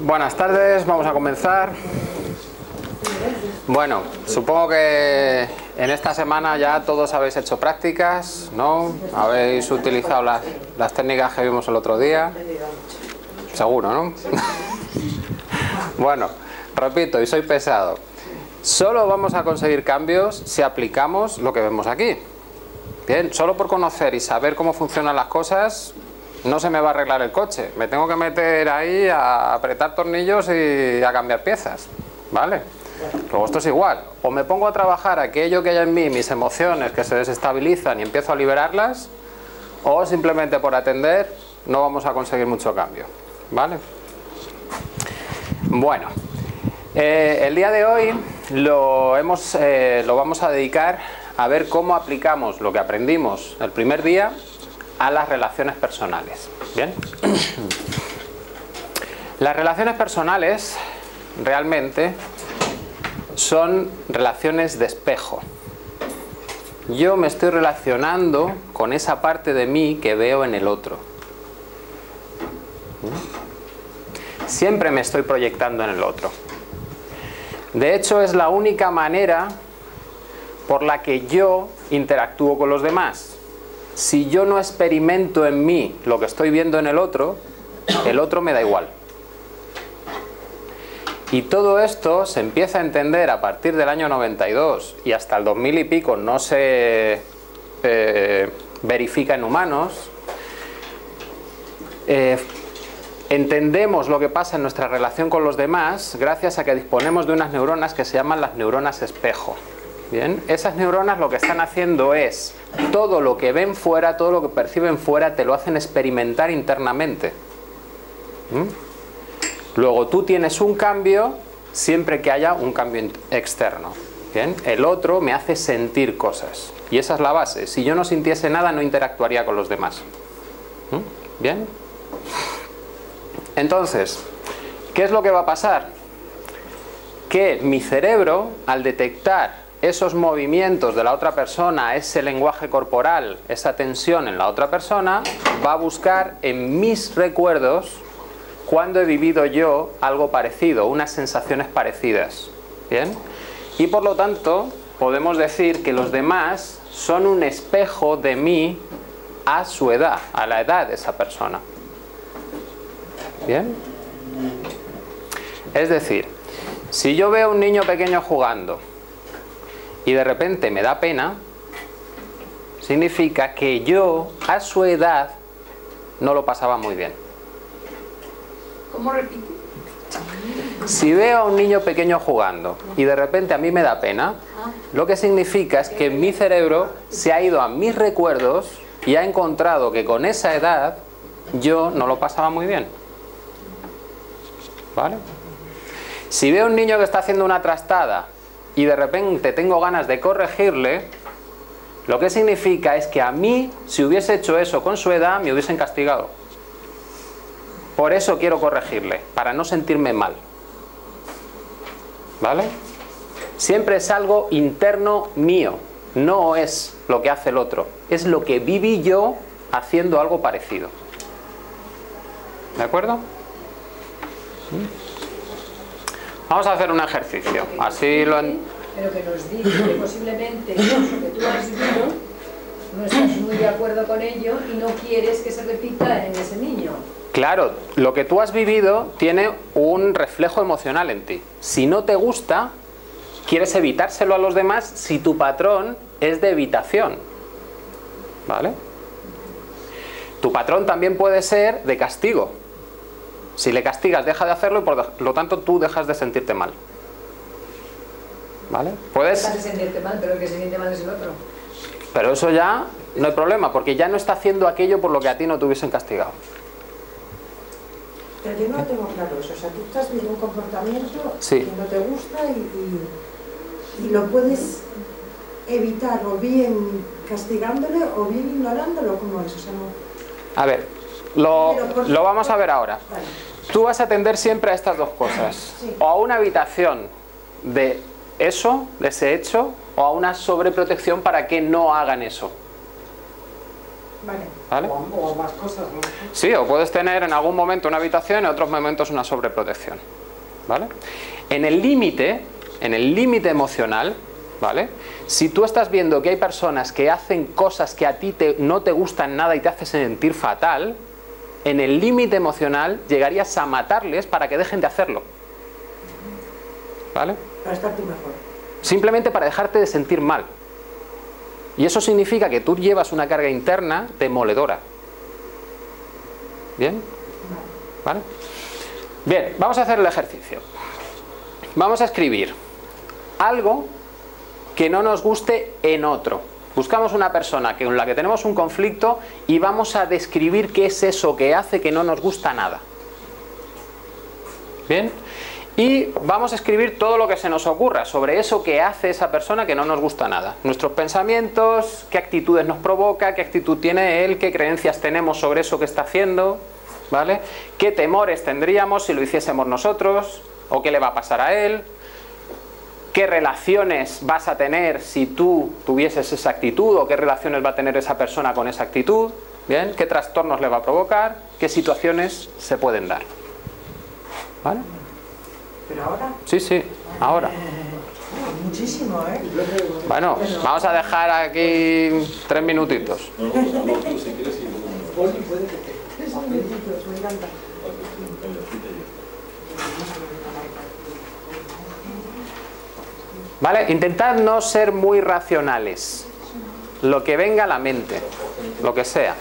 Buenas tardes, vamos a comenzar. Bueno, supongo que en esta semana ya todos habéis hecho prácticas, ¿no? Habéis utilizado las técnicas que vimos el otro día. Seguro, ¿no? Bueno, repito, y soy pesado. Solo vamos a conseguir cambios si aplicamos lo que vemos aquí. Bien, solo por conocer y saber cómo funcionan las cosas no se me va a arreglar el coche. Me tengo que meter ahí a apretar tornillos y a cambiar piezas, ¿vale? Luego esto es igual. O me pongo a trabajar aquello que hay en mí, mis emociones que se desestabilizan y empiezo a liberarlas, o simplemente por atender no vamos a conseguir mucho cambio, ¿vale? Bueno, el día de hoy lo vamos a dedicar a ver cómo aplicamos lo que aprendimos el primer día a las relaciones personales. ¿Bien? Las relaciones personales realmente son relaciones de espejo. Yo me estoy relacionando con esa parte de mí que veo en el otro. Siempre me estoy proyectando en el otro. De hecho, es la única manera por la que yo interactúo con los demás. Si yo no experimento en mí lo que estoy viendo en el otro me da igual. Y todo esto se empieza a entender a partir del año 92 y hasta el 2000 y pico no se verifica en humanos. Entendemos lo que pasa en nuestra relación con los demás gracias a que disponemos de unas neuronas que se llaman las neuronas espejo. Bien, esas neuronas lo que están haciendo es todo lo que ven fuera, todo lo que perciben fuera, te lo hacen experimentar internamente. Luego tú tienes un cambio siempre que haya un cambio externo. Bien, el otro me hace sentir cosas y esa es la base. Si yo no sintiese nada no interactuaría con los demás. Bien. Entonces, ¿qué es lo que va a pasar? Que mi cerebro, al detectar esos movimientos de la otra persona, ese lenguaje corporal, esa tensión en la otra persona, va a buscar en mis recuerdos cuando he vivido yo algo parecido, unas sensaciones parecidas. ¿Bien? Y por lo tanto, podemos decir que los demás son un espejo de mí a su edad, a la edad de esa persona. ¿Bien? Es decir, si yo veo a un niño pequeño jugando y de repente me da pena, significa que yo, a su edad, no lo pasaba muy bien. ¿Cómo repito? Si veo a un niño pequeño jugando y de repente a mí me da pena, lo que significa es que mi cerebro se ha ido a mis recuerdos y ha encontrado que con esa edad yo no lo pasaba muy bien. ¿Vale? Si veo a un niño que está haciendo una trastada y de repente tengo ganas de corregirle, lo que significa es que a mí, si hubiese hecho eso con su edad, me hubiesen castigado. Por eso quiero corregirle, para no sentirme mal. ¿Vale? Siempre es algo interno mío, no es lo que hace el otro, es lo que viví yo haciendo algo parecido. ¿De acuerdo? Vamos a hacer un ejercicio, así lo... Pero que nos dice que posiblemente eso que tú has vivido no estás muy de acuerdo con ello y no quieres que se repita en ese niño. Claro, lo que tú has vivido tiene un reflejo emocional en ti. Si no te gusta, quieres evitárselo a los demás si tu patrón es de evitación. ¿Vale? Tu patrón también puede ser de castigo. Si le castigas, deja de hacerlo y por lo tanto tú dejas de sentirte mal. ¿Vale? Puedes... Dejas de sentirte mal, pero el que se siente mal es el otro. Pero eso ya no hay problema, porque ya no está haciendo aquello por lo que a ti no te hubiesen castigado. Pero yo no lo tengo claro eso. O sea, tú estás viendo un comportamiento que no te gusta y lo puedes evitar o bien castigándole o bien ignorándolo, como es. O sea, no... A ver... Lo vamos a ver ahora. Tú vas a atender siempre a estas dos cosas. O a una evitación de eso, de ese hecho, o a una sobreprotección para que no hagan eso. ¿Vale? O más cosas, ¿no? Sí, o puedes tener en algún momento una habitación y en otros momentos una sobreprotección, ¿vale? En el límite emocional, ¿vale? Si tú estás viendo que hay personas que hacen cosas que a ti no te gustan nada y te hace sentir fatal, en el límite emocional llegarías a matarles para que dejen de hacerlo, ¿vale? Para estar tú mejor. Simplemente para dejarte de sentir mal. Y eso significa que tú llevas una carga interna demoledora. ¿Bien? ¿Vale? Bien, vamos a hacer el ejercicio. Vamos a escribir algo que no nos guste en otro. Buscamos una persona con la que tenemos un conflicto y vamos a describir qué es eso que hace que no nos gusta nada. ¿Bien? Y vamos a escribir todo lo que se nos ocurra sobre eso que hace esa persona que no nos gusta nada. Nuestros pensamientos, qué actitudes nos provoca, qué actitud tiene él, qué creencias tenemos sobre eso que está haciendo, ¿vale? Qué temores tendríamos si lo hiciésemos nosotros, o qué le va a pasar a él, qué relaciones vas a tener si tú tuvieses esa actitud, o qué relaciones va a tener esa persona con esa actitud, ¿bien? Qué trastornos le va a provocar, qué situaciones se pueden dar, ¿vale? ¿Pero ahora? Sí, sí, ahora. Muchísimo, ¿eh? Bueno, vamos a dejar aquí 3 minutitos. Vale, intentad no ser muy racionales. Lo que venga a la mente, lo que sea.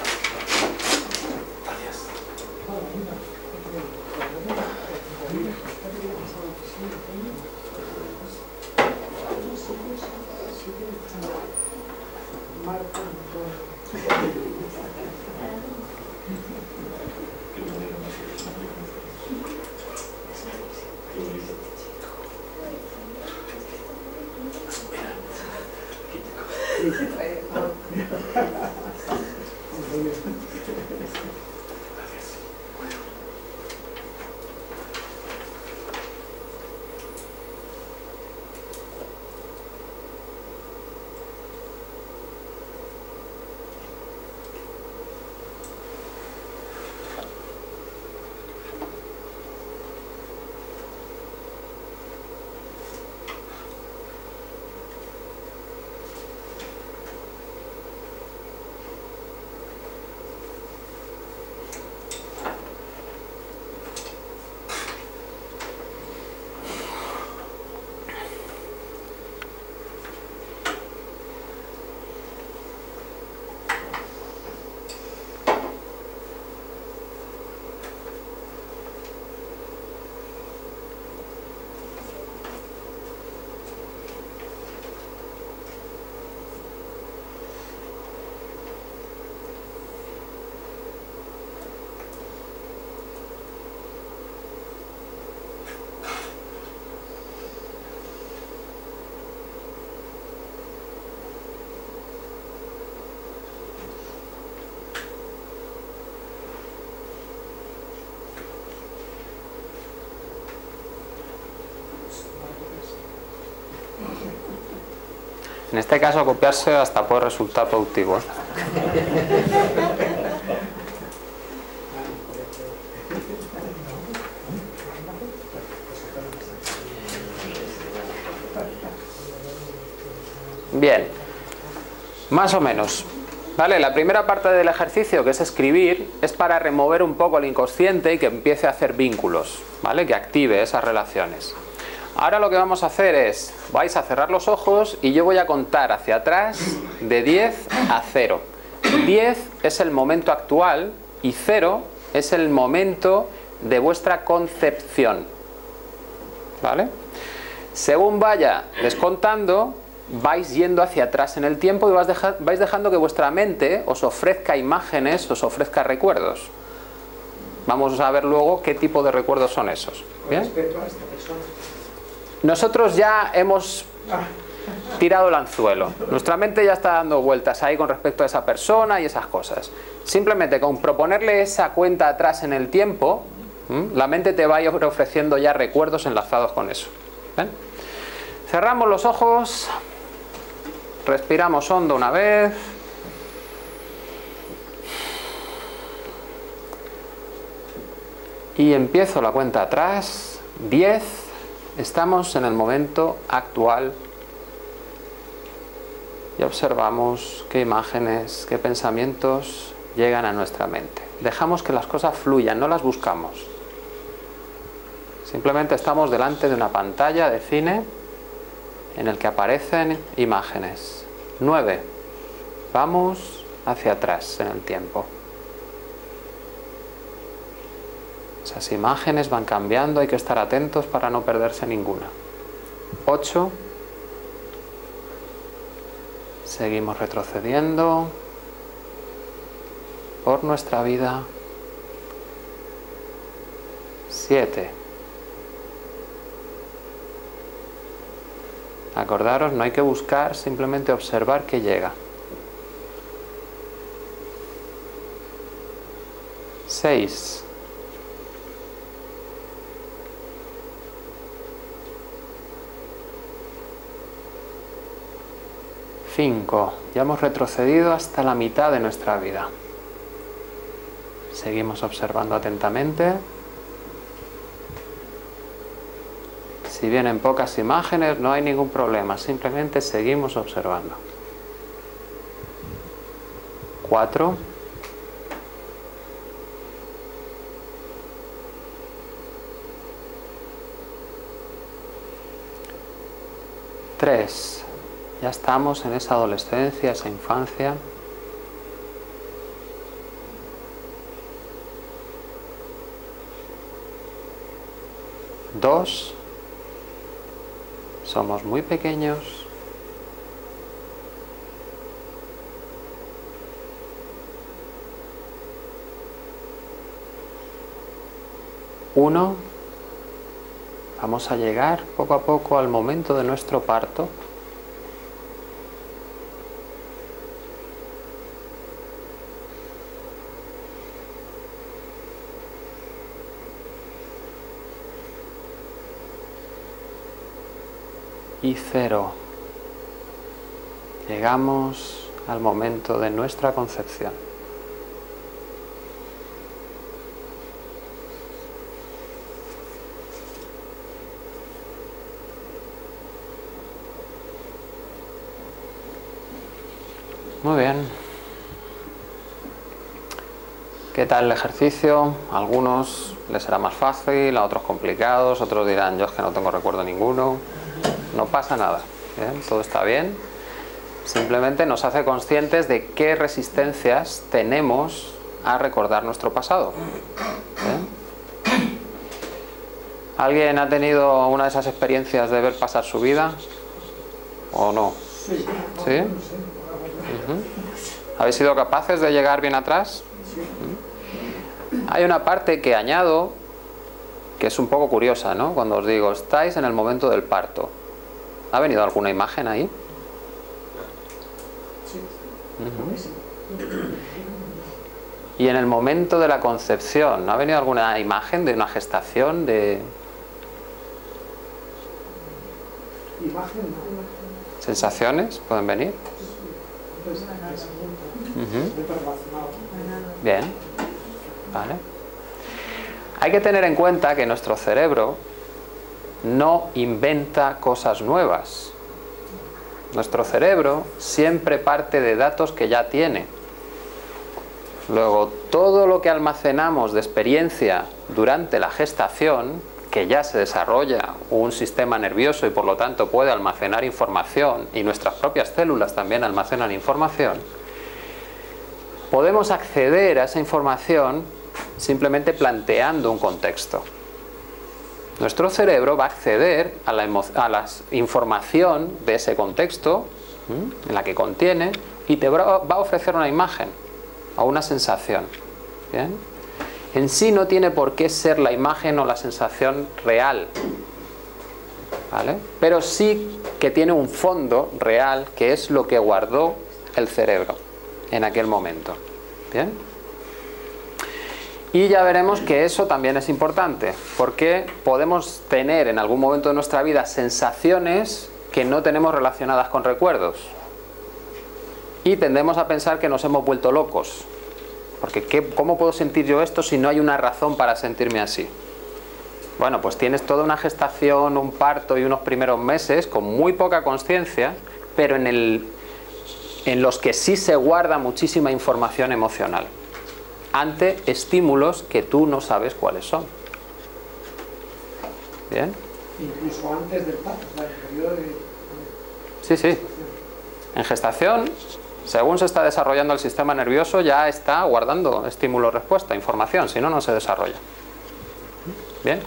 En este caso, copiarse hasta puede resultar productivo, ¿eh? Bien, más o menos. ¿Vale? La primera parte del ejercicio, que es escribir, es para remover un poco el inconsciente y que empiece a hacer vínculos, ¿vale? Que active esas relaciones. Ahora lo que vamos a hacer es, vais a cerrar los ojos y yo voy a contar hacia atrás de 10 a 0. 10 es el momento actual y 0 es el momento de vuestra concepción, ¿vale? Según vaya descontando, vais yendo hacia atrás en el tiempo y vais dejando que vuestra mente os ofrezca imágenes, os ofrezca recuerdos. Vamos a ver luego qué tipo de recuerdos son esos, ¿bien? Respecto a esta persona. Nosotros ya hemos tirado el anzuelo. Nuestra mente ya está dando vueltas ahí con respecto a esa persona y esas cosas. Simplemente con proponerle esa cuenta atrás en el tiempo, la mente te va a ir ofreciendo ya recuerdos enlazados con eso. ¿Ven? Cerramos los ojos, respiramos hondo una vez y empiezo la cuenta atrás, 10, estamos en el momento actual y observamos qué imágenes, qué pensamientos llegan a nuestra mente. Dejamos que las cosas fluyan, no las buscamos. Simplemente estamos delante de una pantalla de cine en el que aparecen imágenes. 9. Vamos hacia atrás en el tiempo. Esas imágenes van cambiando, hay que estar atentos para no perderse ninguna. 8. Seguimos retrocediendo por nuestra vida. 7. Acordaros, no hay que buscar, simplemente observar que llega. 6. 5. Ya hemos retrocedido hasta la mitad de nuestra vida. Seguimos observando atentamente. Si vienen pocas imágenes, no hay ningún problema, simplemente seguimos observando. 4. 3. Ya estamos en esa adolescencia, esa infancia. 2. Somos muy pequeños. 1. Vamos a llegar poco a poco al momento de nuestro parto. 0. Llegamos al momento de nuestra concepción. Muy bien. ¿Qué tal el ejercicio? A algunos les será más fácil, a otros complicados, otros dirán, yo es que no tengo recuerdo ninguno. No pasa nada, ¿bien? Todo está bien. Simplemente nos hace conscientes de qué resistencias tenemos a recordar nuestro pasado. ¿Bien? ¿Alguien ha tenido una de esas experiencias de ver pasar su vida? ¿O no? Sí. ¿Sí? ¿Habéis sido capaces de llegar bien atrás? Hay una parte que añado que es un poco curiosa, ¿no? Cuando os digo, estáis en el momento del parto. ¿Ha venido alguna imagen ahí? Sí. Y en el momento de la concepción, ¿ha venido alguna imagen de una gestación? De... ¿Sensaciones pueden venir? Bien. Vale. Hay que tener en cuenta que nuestro cerebro no inventa cosas nuevas. Nuestro cerebro siempre parte de datos que ya tiene. Luego, todo lo que almacenamos de experiencia durante la gestación, que ya se desarrolla un sistema nervioso y por lo tanto puede almacenar información, y nuestras propias células también almacenan información, podemos acceder a esa información simplemente planteando un contexto. Nuestro cerebro va a acceder a la información de ese contexto, en la que contiene, y te va a ofrecer una imagen o una sensación. ¿Bien? En sí no tiene por qué ser la imagen o la sensación real, ¿vale? Pero sí que tiene un fondo real, que es lo que guardó el cerebro en aquel momento. ¿Bien? Y ya veremos que eso también es importante, porque podemos tener en algún momento de nuestra vida sensaciones que no tenemos relacionadas con recuerdos. Y tendemos a pensar que nos hemos vuelto locos, Porque ¿cómo puedo sentir yo esto si no hay una razón para sentirme así? Bueno, pues tienes toda una gestación, un parto y unos primeros meses con muy poca conciencia, pero en los que sí se guarda muchísima información emocional ante estímulos que tú no sabes cuáles son. ¿Bien? Incluso antes del parto, o sea, el periodo de... Sí, sí. En gestación, según se está desarrollando el sistema nervioso, ya está guardando estímulo-respuesta, información, si no, no se desarrolla. ¿Bien?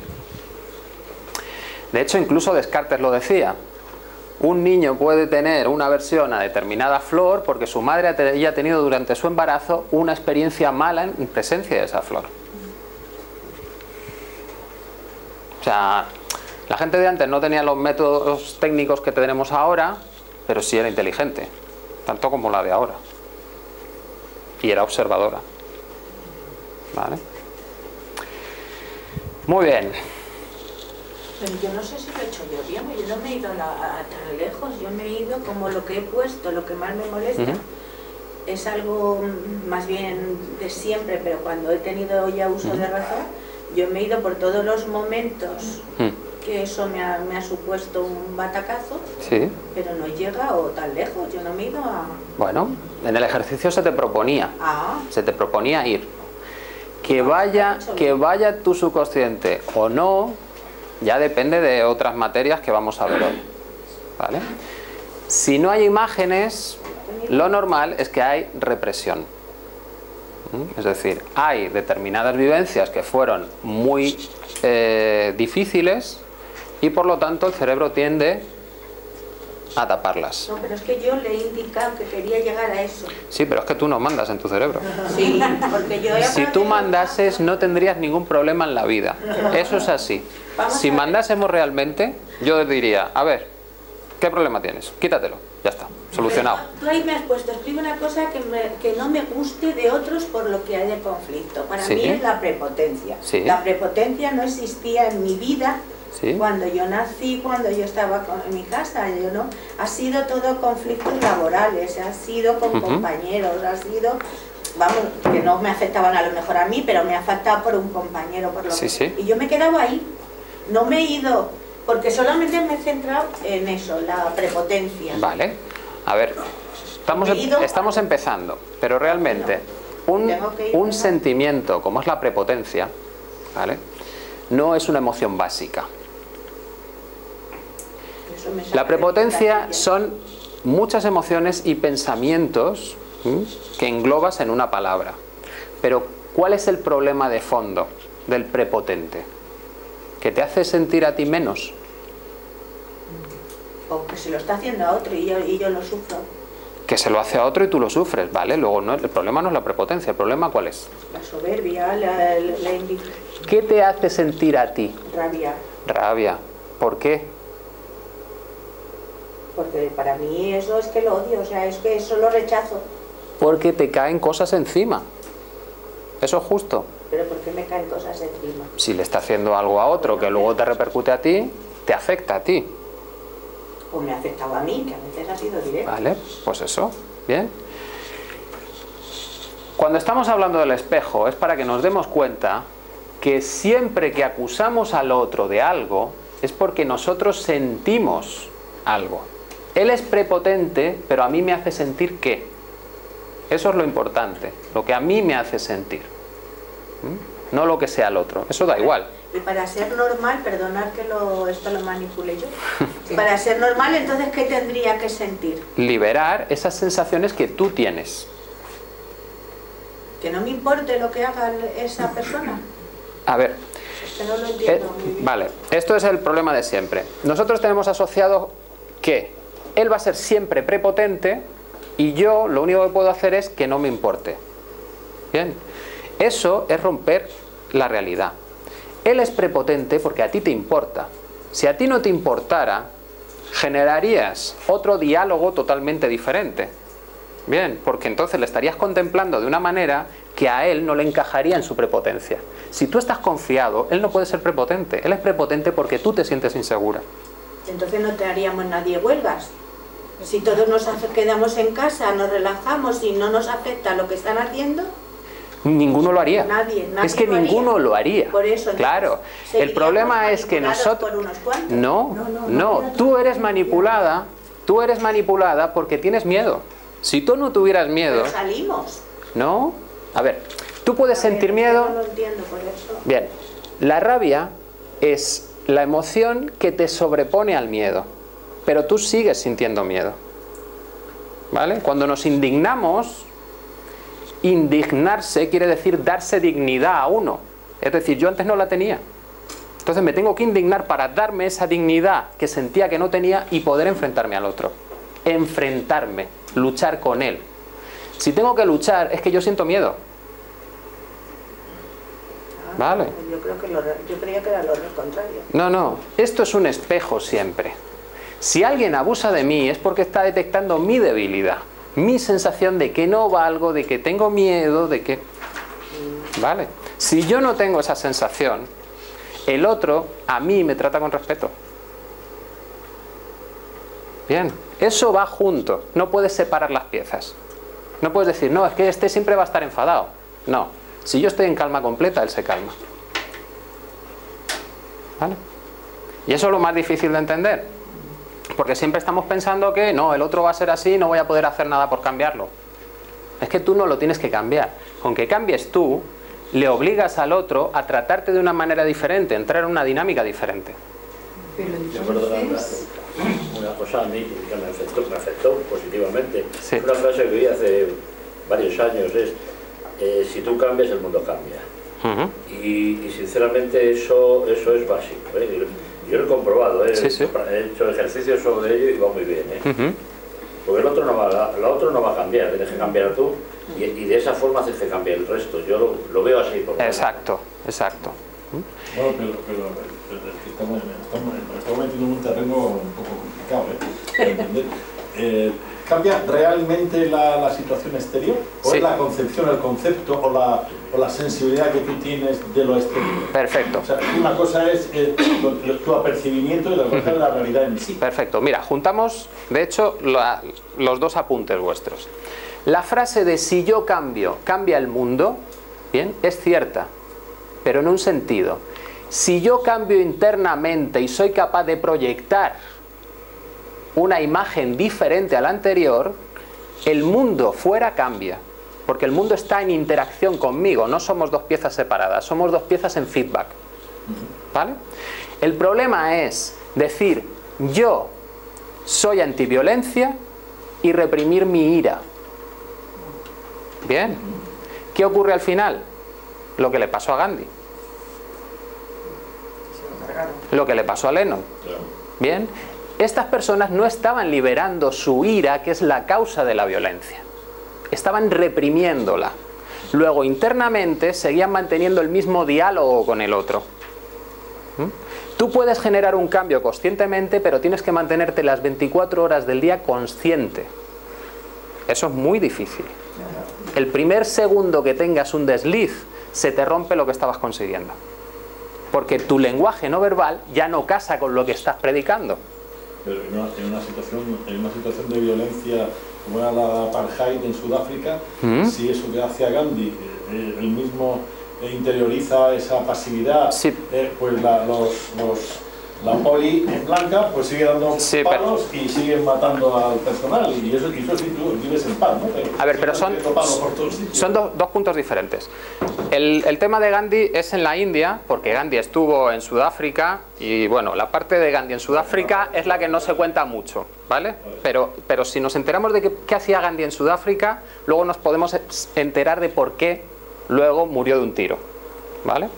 De hecho, incluso Descartes lo decía. Un niño puede tener una aversión a determinada flor porque su madre había tenido durante su embarazo una experiencia mala en presencia de esa flor. O sea, la gente de antes no tenía los métodos técnicos que tenemos ahora, pero sí era inteligente, tanto como la de ahora. Y era observadora. ¿Vale? Muy bien. Pero yo no sé si lo he hecho yo bien, yo no me he ido a tan lejos, yo me he ido como lo que he puesto, lo que más me molesta. Es algo más bien de siempre, pero cuando he tenido ya uso de razón, yo me he ido por todos los momentos que eso me ha supuesto un batacazo, sí. Pero no llega o tan lejos, yo no me he ido a... Bueno, en el ejercicio se te proponía, se te proponía ir. Que vaya tu subconsciente o no... Ya depende de otras materias que vamos a ver hoy, ¿vale? Si no hay imágenes, lo normal es que hay represión. Es decir, hay determinadas vivencias que fueron muy difíciles y por lo tanto el cerebro tiende a taparlas. No, pero es que yo le he indicado que quería llegar a eso. Sí, pero es que tú no mandas en tu cerebro. Sí, porque yo... Si tú mandases no tendrías ningún problema en la vida. Eso es así. Si mandásemos realmente, yo diría, a ver, ¿qué problema tienes? Quítatelo, ya está, solucionado. Pero tú ahí me has puesto, escribe una cosa que no me guste de otros por lo que hay de conflicto. Para mí es la prepotencia. Sí. La prepotencia no existía en mi vida. ¿Sí? Cuando yo nací, cuando yo estaba en mi casa, yo no, ha sido todo conflictos laborales, ha sido con compañeros, ha sido, vamos, que no me afectaban a lo mejor a mí, pero me ha afectado por un compañero, por lo menos. Sí. Y yo me he quedado ahí, no me he ido, porque solamente me he centrado en eso, la prepotencia. Vale, a ver, estamos empezando, pero realmente un sentimiento como es la prepotencia, ¿vale? No es una emoción básica. La prepotencia son muchas emociones y pensamientos que englobas en una palabra. Pero ¿cuál es el problema de fondo del prepotente? ¿Que te hace sentir a ti menos? O que se lo está haciendo a otro y yo lo sufro. Que se lo hace a otro y tú lo sufres, ¿vale? Luego no, el problema no es la prepotencia, ¿el problema cuál es? La soberbia, la indiferencia. ¿Qué te hace sentir a ti? Rabia. Rabia. ¿Por qué? Porque para mí eso es que lo odio, o sea, es que eso lo rechazo. Porque te caen cosas encima. Eso es justo. ¿Pero por qué me caen cosas encima? Si le está haciendo algo a otro que luego te repercute a ti, te afecta a ti. O me ha afectado a mí, que a veces ha sido directo. Vale, pues eso. Bien. Cuando estamos hablando del espejo, es para que nos demos cuenta que siempre que acusamos al otro de algo es porque nosotros sentimos algo. Él es prepotente, pero a mí me hace sentir qué. Eso es lo importante, lo que a mí me hace sentir. No lo que sea el otro, eso da igual. Y para ser normal, perdonad que esto lo manipule yo. Para ser normal, entonces, ¿qué tendría que sentir? Liberar esas sensaciones que tú tienes. Que no me importe lo que haga esa persona. A ver, no lo entiendo, vale, esto es el problema de siempre. Nosotros tenemos asociado que él va a ser siempre prepotente y yo lo único que puedo hacer es que no me importe. Bien, eso es romper la realidad. Él es prepotente porque a ti te importa. Si a ti no te importara, generarías otro diálogo totalmente diferente. Bien, porque entonces le estarías contemplando de una manera que a él no le encajaría en su prepotencia. Si tú estás confiado, él no puede ser prepotente. Él es prepotente porque tú te sientes insegura. Entonces no te haríamos nadie huelgas. Si todos nos quedamos en casa, nos relajamos y no nos afecta lo que están haciendo... Ninguno lo haría. Nadie es que ninguno lo haría. Por eso, claro. El problema es que nosotros... No, tú eres manipulada porque tienes miedo. Si tú no tuvieras miedo... Pero salimos. No. A ver, tú puedes sentir miedo... No lo entiendo por eso. Bien. La rabia es la emoción que te sobrepone al miedo, pero tú sigues sintiendo miedo, ¿vale? Cuando nos indignamos, indignarse quiere decir darse dignidad a uno. Es decir, yo antes no la tenía, entonces me tengo que indignar para darme esa dignidad que sentía que no tenía y poder enfrentarme al otro. Enfrentarme, luchar con él. Si tengo que luchar es que yo siento miedo. ¿Vale? Yo creía que era lo contrario. No, esto es un espejo siempre. Si alguien abusa de mí es porque está detectando mi debilidad, mi sensación de que no valgo, de que tengo miedo, de que... ¿Vale? Si yo no tengo esa sensación, el otro a mí me trata con respeto. Bien, eso va junto, no puedes separar las piezas. No puedes decir, no, es que este siempre va a estar enfadado. No, si yo estoy en calma completa, él se calma. ¿Vale? Y eso es lo más difícil de entender, porque siempre estamos pensando que no, el otro va a ser así, no voy a poder hacer nada por cambiarlo. Es que tú no lo tienes que cambiar. Con que cambies tú, le obligas al otro a tratarte de una manera diferente, entrar en una dinámica diferente. Pero entonces... Una cosa a mí que me afectó positivamente. Sí. Una frase que vi hace varios años es: si tú cambias, el mundo cambia. Uh-huh. y sinceramente eso es básico, ¿eh? Yo lo he comprobado, ¿eh? Sí, sí. He hecho ejercicios sobre ello y va muy bien, ¿eh? Uh-huh. Porque el otro no va a cambiar, tienes que cambiar tú y de esa forma haces que cambie el resto. Yo lo veo así. Exacto. Bueno, pero estamos metiendo en un terreno un poco complicado, ¿eh? ¿Entendés? ¿Cambia realmente la situación exterior? ¿O sí, es la concepción, el concepto o la sensibilidad que tú tienes de lo exterior? Perfecto. O sea, una cosa es tu apercibimiento y la otra es la realidad en sí. Perfecto. Mira, juntamos, de hecho, los dos apuntes vuestros. La frase de si yo cambio, cambia el mundo, bien, es cierta, pero en un sentido. Si yo cambio internamente y soy capaz de proyectar una imagen diferente a la anterior, el mundo fuera cambia, porque el mundo está en interacción conmigo. No somos dos piezas separadas, somos dos piezas en feedback, ¿vale? El problema es decir yo soy antiviolencia y reprimir mi ira. Bien, ¿qué ocurre al final? Lo que le pasó a Gandhi, lo que le pasó a Lennon. Bien, estas personas no estaban liberando su ira, que es la causa de la violencia. Estaban reprimiéndola. Luego, internamente, seguían manteniendo el mismo diálogo con el otro. ¿Mm? Tú puedes generar un cambio conscientemente, pero tienes que mantenerte las 24 horas del día consciente. Eso es muy difícil. El primer segundo que tengas un desliz, se te rompe lo que estabas consiguiendo. Porque tu lenguaje no verbal ya no casa con lo que estás predicando. Pero en una situación de violencia como era la apartheid en Sudáfrica, si eso que hace a Gandhi, el mismo interioriza esa pasividad, sí, pues la poli en blanca pues sigue dando, sí, palos, pero... y siguen matando al personal, y eso sí, tú vives en paz, ¿no? A ver, pero son dos puntos diferentes. El tema de Gandhi es en la India, porque Gandhi estuvo en Sudáfrica, y bueno, la parte de Gandhi en Sudáfrica es la que no se cuenta mucho, ¿vale? Pero si nos enteramos de qué hacía Gandhi en Sudáfrica, luego nos podemos enterar de por qué luego murió de un tiro, ¿vale?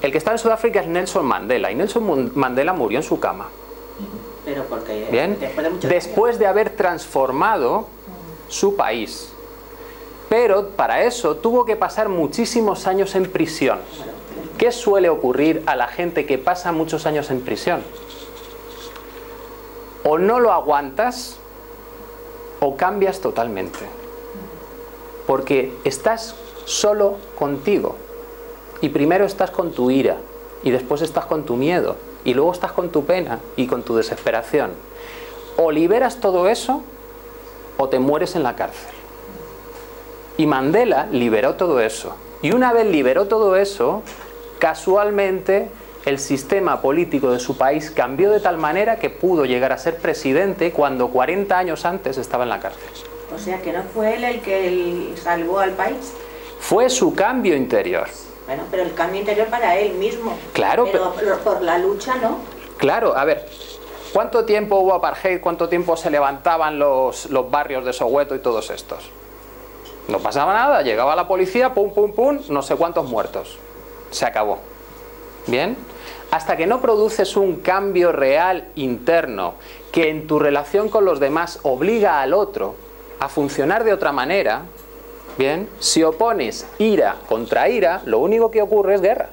El que está en Sudáfrica es Nelson Mandela, y Nelson Mandela murió en su cama. Pero porque, ¿bien? Después de haber transformado su país. Pero para eso tuvo que pasar muchísimos años en prisión. ¿Qué suele ocurrir a la gente que pasa muchos años en prisión? O no lo aguantas o cambias totalmente. Porque estás solo contigo. Y primero estás con tu ira, y después estás con tu miedo, y luego estás con tu pena y con tu desesperación. O liberas todo eso, o te mueres en la cárcel. Y Mandela liberó todo eso. Y una vez liberó todo eso, casualmente el sistema político de su país cambió de tal manera que pudo llegar a ser presidente cuando 40 años antes estaba en la cárcel. O sea que no fue él el que salvó al país. Fue su cambio interior. Bueno, pero el cambio interior para él mismo. Claro, pero por la lucha, ¿no? Claro, a ver, ¿cuánto tiempo hubo apartheid? ¿Cuánto tiempo se levantaban los barrios de Soweto y todos estos? No pasaba nada, llegaba la policía, pum, pum, pum, no sé cuántos muertos. Se acabó. ¿Bien? Hasta que no produces un cambio real interno que en tu relación con los demás obliga al otro a funcionar de otra manera, ¿bien? Si opones ira contra ira, lo único que ocurre es guerra.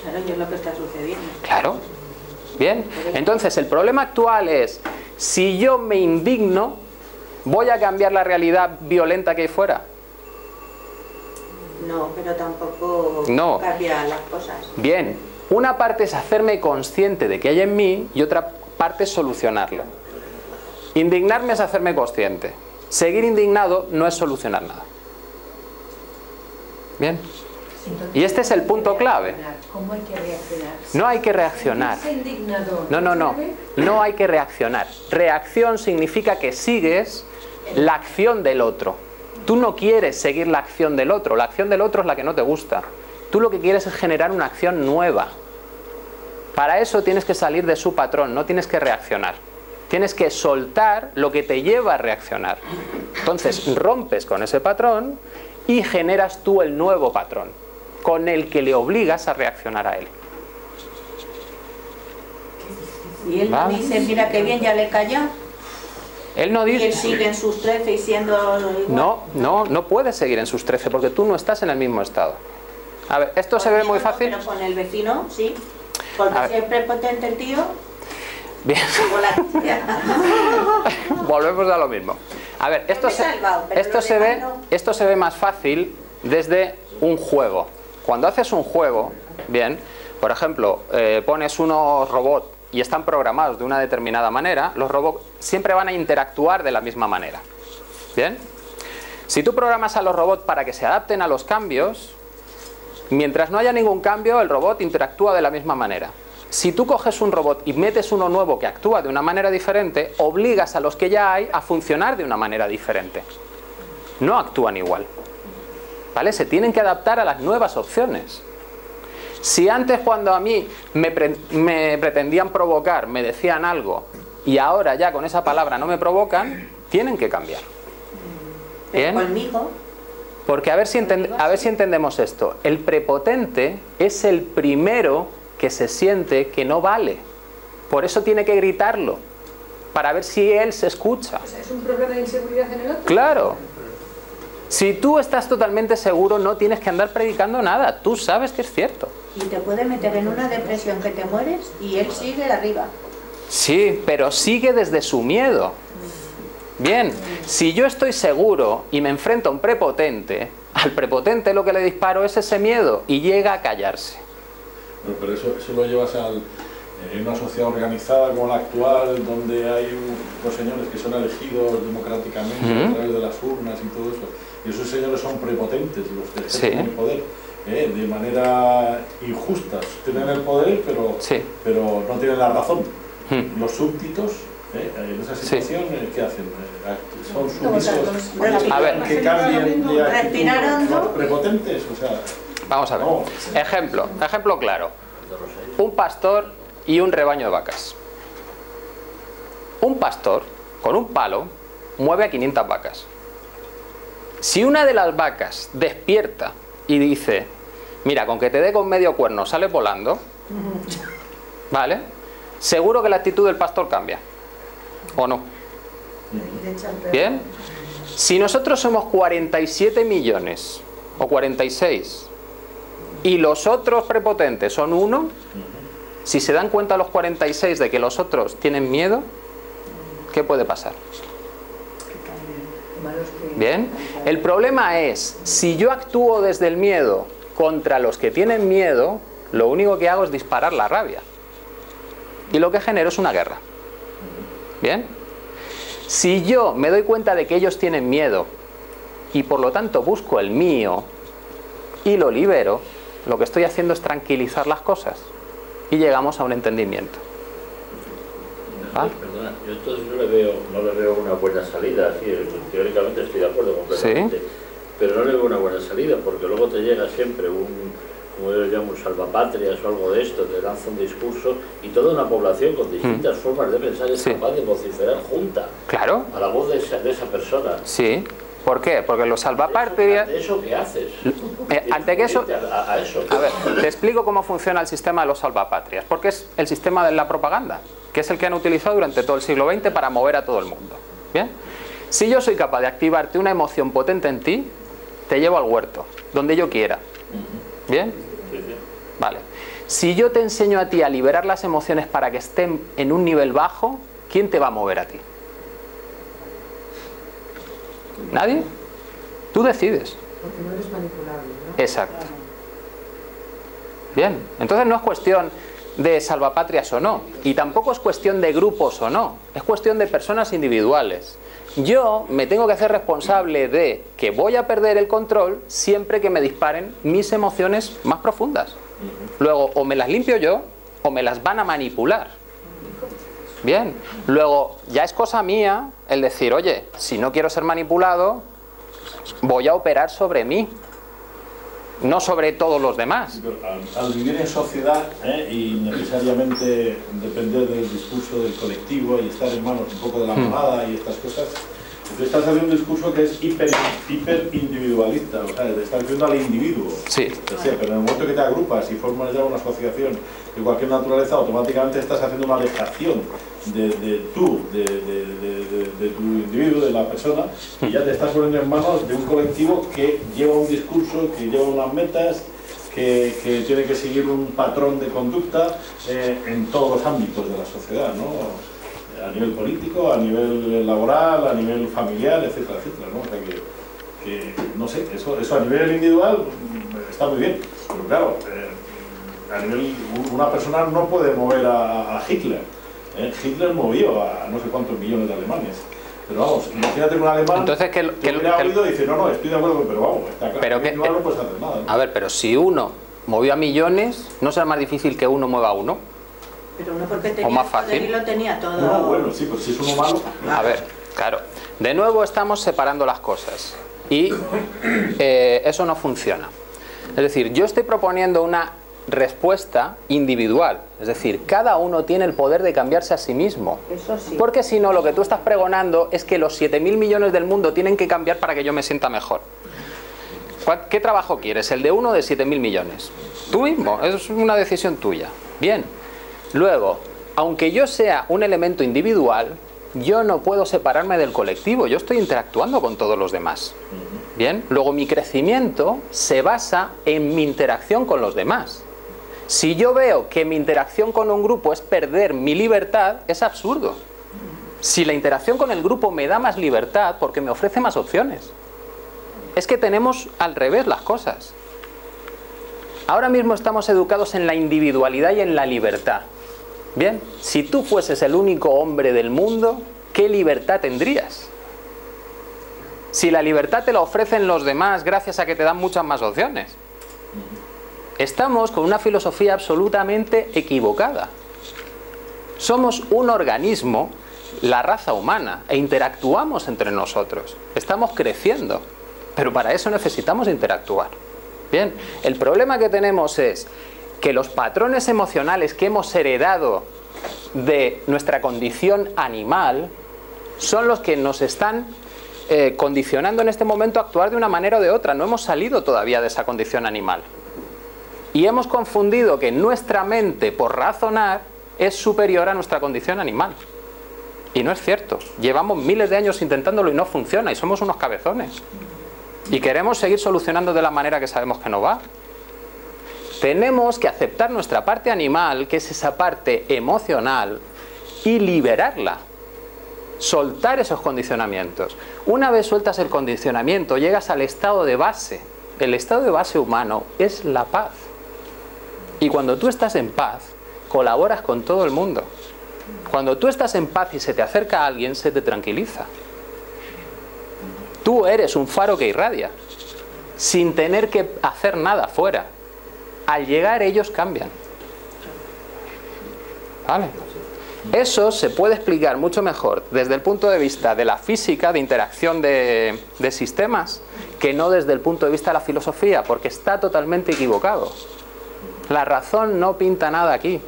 Claro, es lo que está sucediendo. Claro. Bien. Entonces, el problema actual es, si yo me indigno, ¿voy a cambiar la realidad violenta que hay fuera? No, pero tampoco no cambiar las cosas. Bien, una parte es hacerme consciente de que hay en mí y otra parte es solucionarlo. Indignarme es hacerme consciente. Seguir indignado no es solucionar nada. Bien. Entonces, y este es el punto clave. ¿Cómo hay que reaccionar? No hay que reaccionar. No, no, no. No hay que reaccionar. Reacción significa que sigues la acción del otro. Tú no quieres seguir la acción del otro. La acción del otro es la que no te gusta. Tú lo que quieres es generar una acción nueva. Para eso tienes que salir de su patrón. No tienes que reaccionar. Tienes que soltar lo que te lleva a reaccionar. Entonces rompes con ese patrón y generas tú el nuevo patrón con el que le obligas a reaccionar a él. Y él no dice, mira qué bien, ya le calla. Él no dice... ¿Y él sigue en sus 13 y siendo igual? No, no, no puede seguir en sus 13 porque tú no estás en el mismo estado. A ver, esto se ve muy fácil. Pero con el vecino, sí. Porque siempre es potente el tío. Bien. Volvemos a lo mismo. A ver, esto se ve más fácil desde un juego. Cuando haces un juego, bien, por ejemplo, pones unos robots y están programados de una determinada manera, los robots siempre van a interactuar de la misma manera. Bien. Si tú programas a los robots para que se adapten a los cambios, mientras no haya ningún cambio, el robot interactúa de la misma manera. Si tú coges un robot y metes uno nuevo que actúa de una manera diferente, obligas a los que ya hay a funcionar de una manera diferente. No actúan igual. ¿Vale? Se tienen que adaptar a las nuevas opciones. Si antes, cuando a mí me pretendían provocar, me decían algo, y ahora ya con esa palabra no me provocan, tienen que cambiar. ¿Bien? Pero conmigo. Porque a ver si entendemos esto. El prepotente es el primero que se siente que no vale. Por eso tiene que gritarlo, para ver si él se escucha. O sea, es un problema de inseguridad en el otro. Claro. Si tú estás totalmente seguro, no tienes que andar predicando nada. Tú sabes que es cierto. Y te puede meter en una depresión que te mueres y él sigue arriba. Sí, pero sigue desde su miedo. Bien, si yo estoy seguro y me enfrento a un prepotente, al prepotente lo que le disparo es ese miedo y llega a callarse. Pero eso lo llevas en una sociedad organizada como la actual, donde hay unos señores que son elegidos democráticamente a través de las urnas y todo eso. Y esos señores son prepotentes, los que tienen el poder, de manera injusta. Tienen el poder, pero no tienen la razón. Los súbditos, en esa situación, ¿qué hacen? Son sumisos. A ver, que cambien de actitud, prepotentes, o sea... Vamos a ver. Ejemplo claro. Un pastor y un rebaño de vacas. Un pastor, con un palo, mueve a 500 vacas. Si una de las vacas despierta y dice, mira, con que te dé con medio cuerno sales volando, ¿vale? Seguro que la actitud del pastor cambia. ¿O no? ¿Bien? Si nosotros somos 47 millones, o 46... y los otros prepotentes son uno, si se dan cuenta los 46 de que los otros tienen miedo, ¿qué puede pasar? Bien, el problema es, si yo actúo desde el miedo contra los que tienen miedo, lo único que hago es disparar la rabia. Y lo que genero es una guerra. Bien, si yo me doy cuenta de que ellos tienen miedo y por lo tanto busco el mío y lo libero, lo que estoy haciendo es tranquilizar las cosas y llegamos a un entendimiento. ¿Ah? Perdona, yo entonces no le veo una buena salida, es decir, teóricamente estoy de acuerdo completamente, ¿sí? Pero no le veo una buena salida porque luego te llega siempre un, como yo le llamo, un salvapatrias o algo de esto, te lanza un discurso y toda una población con distintas formas de pensar es capaz de vociferar junta, claro, a la voz de esa persona. Sí. ¿Por qué? Porque los salvapatrias... ¿Eso qué haces? Ante que eso... A ver, te explico cómo funciona el sistema de los salvapatrias, porque es el sistema de la propaganda, que es el que han utilizado durante todo el siglo XX para mover a todo el mundo. ¿Bien? Si yo soy capaz de activarte una emoción potente en ti, te llevo al huerto, donde yo quiera. ¿Bien? Vale. Si yo te enseño a ti a liberar las emociones para que estén en un nivel bajo, ¿quién te va a mover a ti? ¿Nadie? Tú decides. Porque no eres manipulable, ¿no? Exacto. Bien, entonces no es cuestión de salvapatrias o no, y tampoco es cuestión de grupos o no, es cuestión de personas individuales. Yo me tengo que hacer responsable de que voy a perder el control siempre que me disparen mis emociones más profundas. Luego o me las limpio yo o me las van a manipular. Bien, luego ya es cosa mía el decir, oye, si no quiero ser manipulado, voy a operar sobre mí, no sobre todos los demás. Al vivir en sociedad y necesariamente depender del discurso del colectivo y estar en manos un poco de la manada y estas cosas, tú estás haciendo un discurso que es hiper individualista, o sea, te estás viendo al individuo. Sí. O sea, pero en el momento que te agrupas y formas ya una asociación de cualquier naturaleza, automáticamente estás haciendo una alejación de tu individuo, de la persona, y ya te estás poniendo en manos de un colectivo que lleva un discurso, que lleva unas metas, que tiene que seguir un patrón de conducta en todos los ámbitos de la sociedad, ¿no? A nivel político, a nivel laboral, a nivel familiar, etcétera, etcétera, ¿no? O sea que no sé, eso a nivel individual está muy bien, pero claro, a nivel, una persona no puede mover a Hitler. Hitler movió a no sé cuántos millones de alemanes, pero vamos, imagínate un alemán. Entonces que hubiera oído y dice, no, estoy de acuerdo, pero vamos, está claro, pero que no puedes hacer nada, ¿no? A ver, pero si uno movió a millones, ¿no será más difícil que uno mueva a uno? Pero no porque tenía, o más fácil. Lo tenía todo. No, bueno, sí, pues si es un humano. A ver, claro. De nuevo estamos separando las cosas y eso no funciona. Es decir, yo estoy proponiendo una respuesta individual. Es decir, cada uno tiene el poder de cambiarse a sí mismo. Eso sí. Porque si no, lo que tú estás pregonando es que los 7.000 millones del mundo tienen que cambiar para que yo me sienta mejor. ¿Qué trabajo quieres? ¿El de uno o de 7.000 millones? Tú mismo, es una decisión tuya. Bien. Luego, aunque yo sea un elemento individual, yo no puedo separarme del colectivo, yo estoy interactuando con todos los demás. Bien, luego mi crecimiento se basa en mi interacción con los demás. Si yo veo que mi interacción con un grupo es perder mi libertad, es absurdo. Si la interacción con el grupo me da más libertad porque me ofrece más opciones. Es que tenemos al revés las cosas. Ahora mismo estamos educados en la individualidad y en la libertad. Bien, si tú fueses el único hombre del mundo, ¿qué libertad tendrías? Si la libertad te la ofrecen los demás gracias a que te dan muchas más opciones. Estamos con una filosofía absolutamente equivocada. Somos un organismo, la raza humana, e interactuamos entre nosotros. Estamos creciendo, pero para eso necesitamos interactuar. Bien, el problema que tenemos es que los patrones emocionales que hemos heredado de nuestra condición animal son los que nos están condicionando en este momento a actuar de una manera o de otra. No hemos salido todavía de esa condición animal. Y hemos confundido que nuestra mente, por razonar, es superior a nuestra condición animal. Y no es cierto. Llevamos miles de años intentándolo y no funciona. Y somos unos cabezones. Y queremos seguir solucionando de la manera que sabemos que no va. Tenemos que aceptar nuestra parte animal, que es esa parte emocional, y liberarla. Soltar esos condicionamientos. Una vez sueltas el condicionamiento, llegas al estado de base. El estado de base humano es la paz. Y cuando tú estás en paz, colaboras con todo el mundo. Cuando tú estás en paz y se te acerca alguien, se te tranquiliza. Tú eres un faro que irradia, sin tener que hacer nada fuera. Al llegar ellos cambian. ¿Vale? Eso se puede explicar mucho mejor desde el punto de vista de la física, de interacción de sistemas, que no desde el punto de vista de la filosofía, porque está totalmente equivocado. La razón no pinta nada aquí.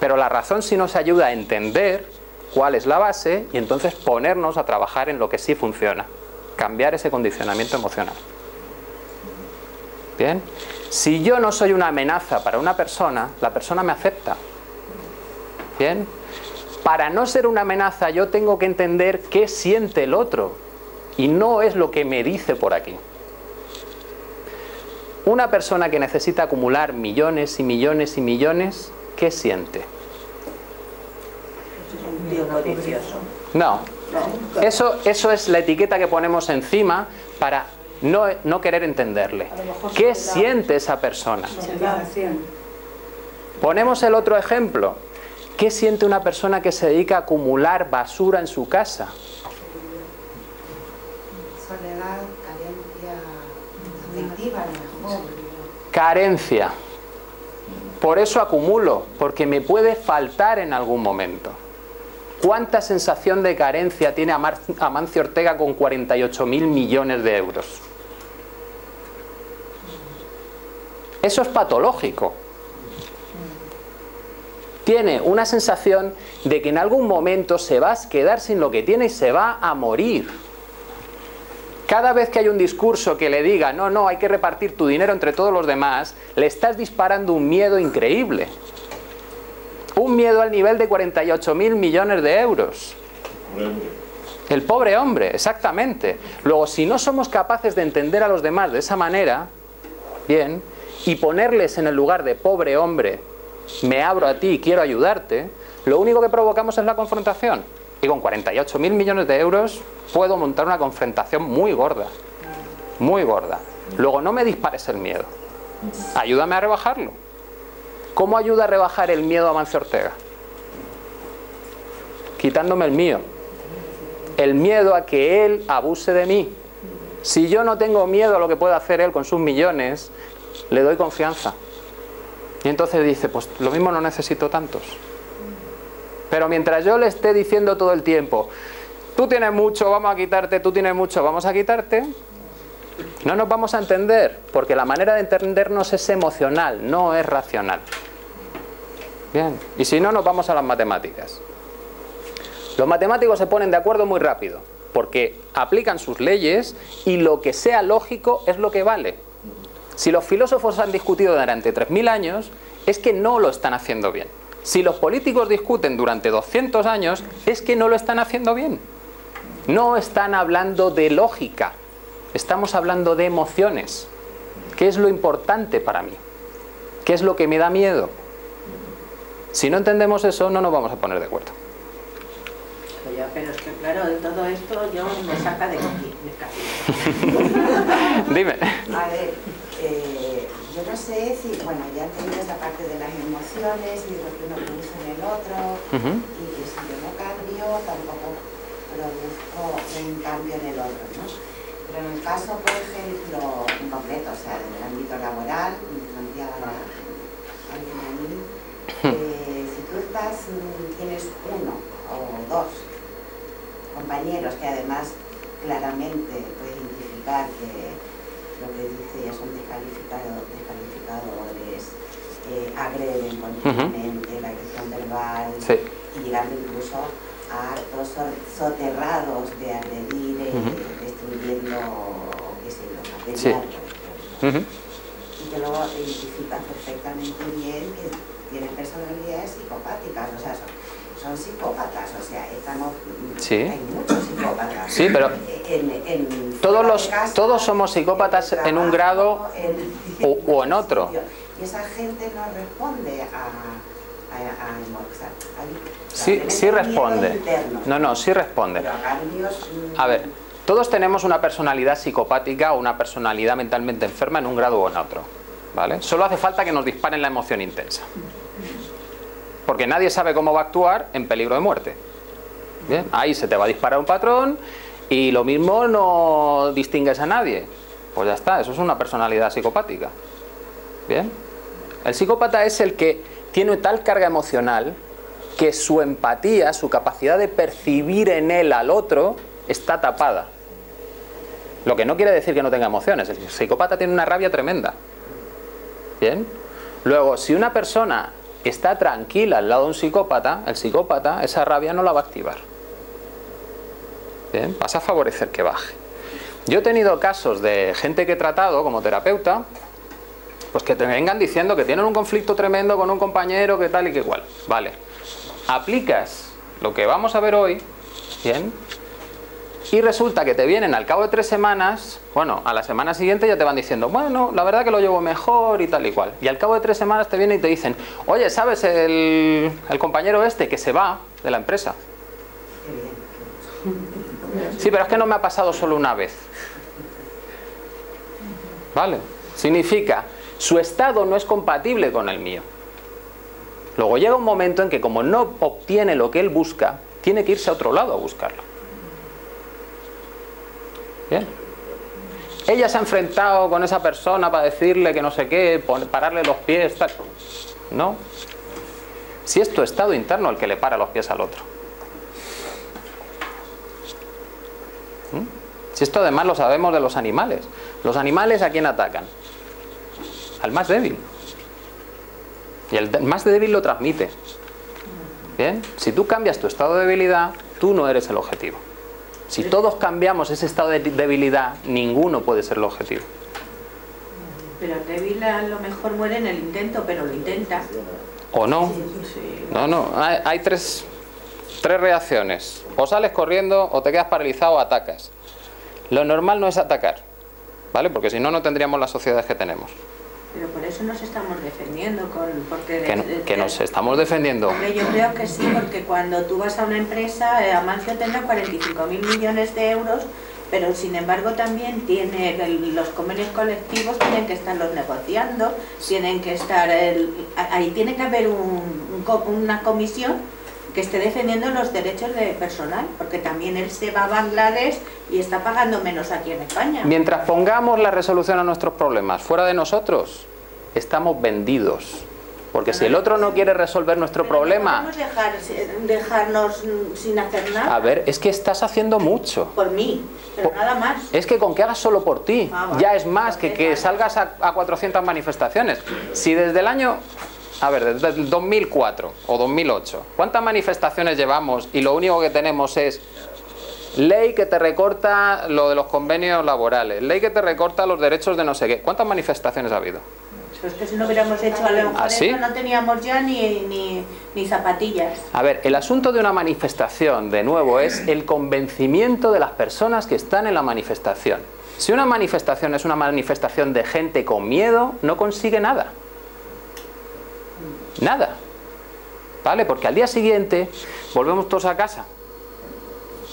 Pero la razón sí nos ayuda a entender cuál es la base y entonces ponernos a trabajar en lo que sí funciona. Cambiar ese condicionamiento emocional. ¿Bien? Si yo no soy una amenaza para una persona, la persona me acepta. ¿Bien? Para no ser una amenaza yo tengo que entender qué siente el otro y no es lo que me dice por aquí. Una persona que necesita acumular millones y millones y millones, ¿qué siente? No, eso es la etiqueta que ponemos encima para no querer entenderle. ¿Qué siente esa persona? Ponemos el otro ejemplo. ¿Qué siente una persona que se dedica a acumular basura en su casa? Soledad, carencia afectiva, a lo mejor. Carencia. Por eso acumulo, porque me puede faltar en algún momento. ¿Cuánta sensación de carencia tiene Amancio Ortega con 48.000 millones de euros? Eso es patológico. Tiene una sensación de que en algún momento se va a quedar sin lo que tiene y se va a morir. Cada vez que hay un discurso que le diga no, hay que repartir tu dinero entre todos los demás, le estás disparando un miedo increíble. Un miedo al nivel de 48.000 millones de euros. El pobre hombre, exactamente. Luego, si no somos capaces de entender a los demás de esa manera, bien, y ponerles en el lugar de pobre hombre, me abro a ti y quiero ayudarte, lo único que provocamos es la confrontación. Y con 48.000 millones de euros puedo montar una confrontación muy gorda. Muy gorda. Luego, no me dispares el miedo. Ayúdame a rebajarlo. ¿Cómo ayuda a rebajar el miedo a Amancio Ortega? Quitándome el mío. El miedo a que él abuse de mí. Si yo no tengo miedo a lo que pueda hacer él con sus millones, le doy confianza. Y entonces dice, pues lo mismo no necesito tantos. Pero mientras yo le esté diciendo todo el tiempo, tú tienes mucho, vamos a quitarte, tú tienes mucho, vamos a quitarte, no nos vamos a entender, porque la manera de entendernos es emocional, no es racional. Bien, y si no, nos vamos a las matemáticas. Los matemáticos se ponen de acuerdo muy rápido, porque aplican sus leyes y lo que sea lógico es lo que vale. Si los filósofos han discutido durante 3.000 años, es que no lo están haciendo bien. Si los políticos discuten durante 200 años, es que no lo están haciendo bien. No están hablando de lógica, estamos hablando de emociones. ¿Qué es lo importante para mí? ¿Qué es lo que me da miedo? Si no entendemos eso, no nos vamos a poner de acuerdo. Pero es que claro, de todo esto yo me saca de aquí. Dime. A ver, yo no sé si, bueno, ya entendí la parte de las emociones y lo que uno produce en el otro, y que si yo no cambio, tampoco produzco un cambio en el otro, ¿no? Pero en el caso, por ejemplo, en concreto, o sea, en el ámbito laboral, me planteaba alguien a mí, si tú tienes uno o dos compañeros que además claramente puedes identificar que lo que dice ya son descalificadores, agreden continuamente, la agresión verbal, sí, y llegando incluso a actos soterrados de agredir, destruyendo, qué sé yo, material, por ejemplo. Y que luego identificas perfectamente bien que tienen personalidades psicopáticas, o sea, son psicópatas, o sea, estamos... Sí. Hay muchos psicópatas. Sí, pero... todos somos psicópatas en un grado o en otro. Y esa gente no responde a sí, sí responde. No, sí responde. A ver, todos tenemos una personalidad psicopática o una personalidad mentalmente enferma en un grado o en otro, ¿vale? Solo hace falta que nos disparen la emoción intensa. Porque nadie sabe cómo va a actuar en peligro de muerte. ¿Bien? Ahí se te va a disparar un patrón y lo mismo no distingues a nadie, pues ya está, eso es una personalidad psicopática. Bien, el psicópata es el que tiene tal carga emocional que su empatía, su capacidad de percibir en él al otro, está tapada. Lo que no quiere decir que no tenga emociones. El psicópata tiene una rabia tremenda. Bien. Luego, si una persona está tranquila al lado de un psicópata, el psicópata esa rabia no la va a activar. Bien. Vas a favorecer que baje. Yo he tenido casos de gente que he tratado como terapeuta, pues que te vengan diciendo que tienen un conflicto tremendo con un compañero, que tal y que cual. Vale. Aplicas lo que vamos a ver hoy, bien, y resulta que te vienen al cabo de 3 semanas, bueno, a la semana siguiente ya te van diciendo, bueno, la verdad que lo llevo mejor y tal y cual. Y al cabo de 3 semanas te vienen y te dicen, oye, ¿sabes el compañero este que se va de la empresa? Sí, pero es que no me ha pasado solo una vez. ¿Vale? Significa, su estado no es compatible con el mío. Luego llega un momento en que, como no obtiene lo que él busca, tiene que irse a otro lado a buscarlo. Bien. Ella se ha enfrentado con esa persona para decirle que no sé qué, pararle los pies, tal. No. Si es tu estado interno el que le para los pies al otro. Si esto además lo sabemos de los animales. Los animales, ¿a quién atacan? Al más débil. Y el más débil lo transmite. Bien. Si tú cambias tu estado de debilidad, tú no eres el objetivo. Si todos cambiamos ese estado de debilidad, ninguno puede ser el objetivo. Pero el débil a lo mejor muere en el intento, pero lo intenta. ¿O no? No, no. Hay tres reacciones. O sales corriendo, o te quedas paralizado, o atacas. Lo normal no es atacar, ¿vale? Porque si no, no tendríamos las sociedades que tenemos. Pero por eso nos estamos defendiendo. Que nos estamos defendiendo. Hombre, yo creo que sí, porque cuando tú vas a una empresa, Amancio tendrá 45.000 millones de euros, pero sin embargo también tiene los convenios colectivos, tienen que estarlos negociando, tienen que estar... ahí tiene que haber una comisión que esté defendiendo los derechos de personal, porque también él se va a Bangladesh y está pagando menos aquí en España. Mientras pongamos la resolución a nuestros problemas fuera de nosotros, estamos vendidos, porque si el otro no quiere resolver nuestro problema... No podemos dejarnos sin hacer nada. A ver, es que estás haciendo mucho. Por mí, pero nada más. Es que con que hagas solo por ti, ya es más que salgas a 400 manifestaciones. Si desde el año... A ver, desde el 2004 o 2008, ¿cuántas manifestaciones llevamos y lo único que tenemos es ley que te recorta lo de los convenios laborales, ley que te recorta los derechos de no sé qué? ¿Cuántas manifestaciones ha habido? Pues que si no hubiéramos hecho a lo mejor eso, no teníamos ya ni zapatillas. A ver, el asunto de una manifestación, de nuevo, es el convencimiento de las personas que están en la manifestación. Si una manifestación es una manifestación de gente con miedo, no consigue nada. Nada, ¿vale? Porque al día siguiente volvemos todos a casa.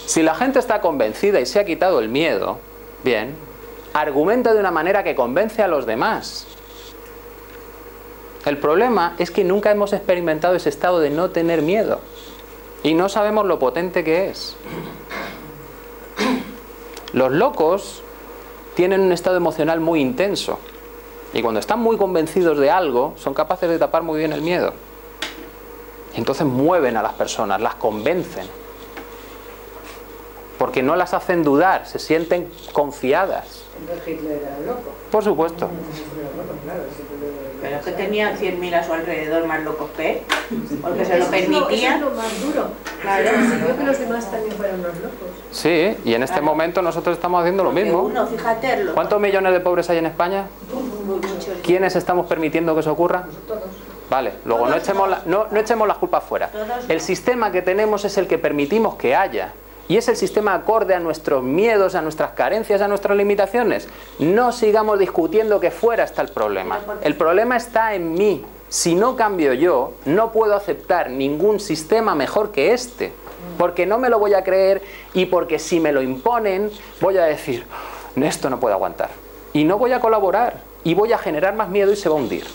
Si la gente está convencida y se ha quitado el miedo, bien, argumenta de una manera que convence a los demás. El problema es que nunca hemos experimentado ese estado de no tener miedo y no sabemos lo potente que es. Los locos tienen un estado emocional muy intenso. Y cuando están muy convencidos de algo, son capaces de tapar muy bien el miedo. Entonces mueven a las personas, las convencen. Porque no las hacen dudar, se sienten confiadas. Entonces Hitler era loco. Por supuesto. Pero es que tenía 100.000 a su alrededor más locos que él. Porque se lo permitían. Eso es lo más duro. Claro, consiguió que los demás también fueran unos locos. Sí, y en este momento nosotros estamos haciendo lo mismo. Uno, fíjate, loco. ¿Cuántos millones de pobres hay en España? ¿Quiénes estamos permitiendo que eso ocurra? Todos. Vale, luego no echemos las culpas fuera. El sistema que tenemos es el que permitimos que haya. Y es el sistema acorde a nuestros miedos, a nuestras carencias, a nuestras limitaciones. No sigamos discutiendo que fuera está el problema. El problema está en mí. Si no cambio yo, no puedo aceptar ningún sistema mejor que este. Porque no me lo voy a creer y porque si me lo imponen, voy a decir, esto no puedo aguantar. Y no voy a colaborar. Y voy a generar más miedo y se va a hundir.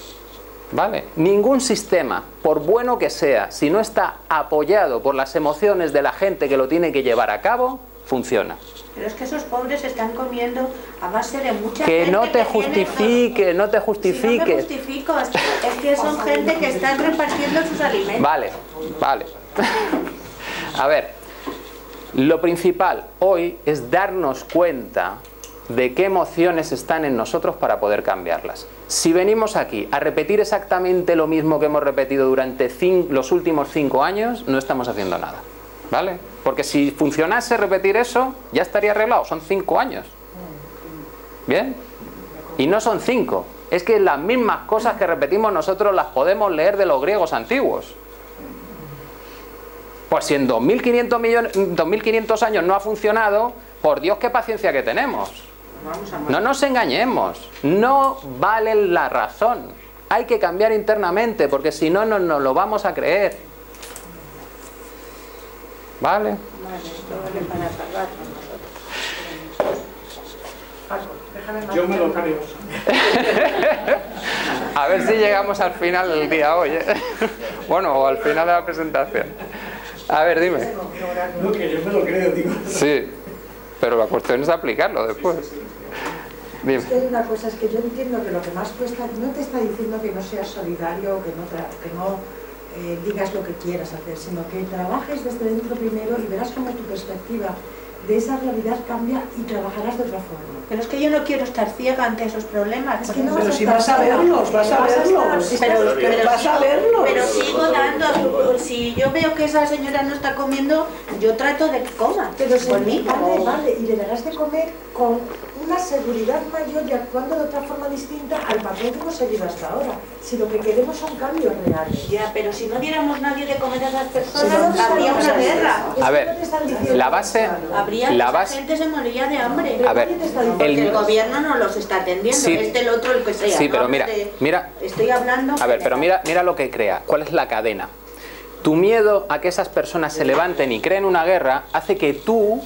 ¿Vale? Ningún sistema, por bueno que sea, si no está apoyado por las emociones de la gente que lo tiene que llevar a cabo, funciona. Pero es que esos pobres están comiendo a base de mucha gente. Que no te justifique, no te justifique. No me justifico, es que son gente que están repartiendo sus alimentos. Vale, vale. A ver, lo principal hoy es darnos cuenta de qué emociones están en nosotros para poder cambiarlas. Si venimos aquí a repetir exactamente lo mismo que hemos repetido durante los últimos 5 años, no estamos haciendo nada, ¿vale? Porque si funcionase repetir eso, ya estaría arreglado. Son 5 años. ¿Bien? Y no son 5. Es que las mismas cosas que repetimos nosotros las podemos leer de los griegos antiguos. Pues si en 2.500 años no ha funcionado, por Dios, qué paciencia que tenemos. No nos engañemos. No vale la razón. Hay que cambiar internamente, porque si no, no nos lo vamos a creer. ¿Vale? Yo me lo creo. A ver si llegamos al final del día hoy, ¿eh? Bueno, o al final de la presentación. A ver, dime. No, que yo me lo creo, digo. Sí. Pero la cuestión es aplicarlo después. Dime. Es que hay una cosa, es que yo entiendo que lo que más cuesta, no te está diciendo que no seas solidario, que no digas lo que quieras hacer, sino que trabajes desde dentro primero y verás cómo tu perspectiva de esa realidad cambia y trabajarás de otra forma. Pero es que yo no quiero estar ciega ante esos problemas. Es que no, pero si vas a verlos, vas a verlos. Pero vas a verlos. Pero sigo dando. Si yo veo que esa señora no está comiendo, yo trato de que coma. Pero si vale, vale, y le darás de comer con una seguridad mayor y actuando de otra forma distinta al patrón que hemos seguido hasta ahora. Si lo que queremos son cambios reales. Ya, pero si no diéramos nadie de comer a las personas, habría una guerra. A ver, la base. La gente se moría de hambre. A ver, el gobierno no los está atendiendo. Sí, este, el otro, el que sea. Sí, pero ¿no? Mira, mira. Estoy hablando. A ver, pero mira, mira lo que crea. ¿Cuál es la cadena? Tu miedo a que esas personas se levanten y creen una guerra hace que tú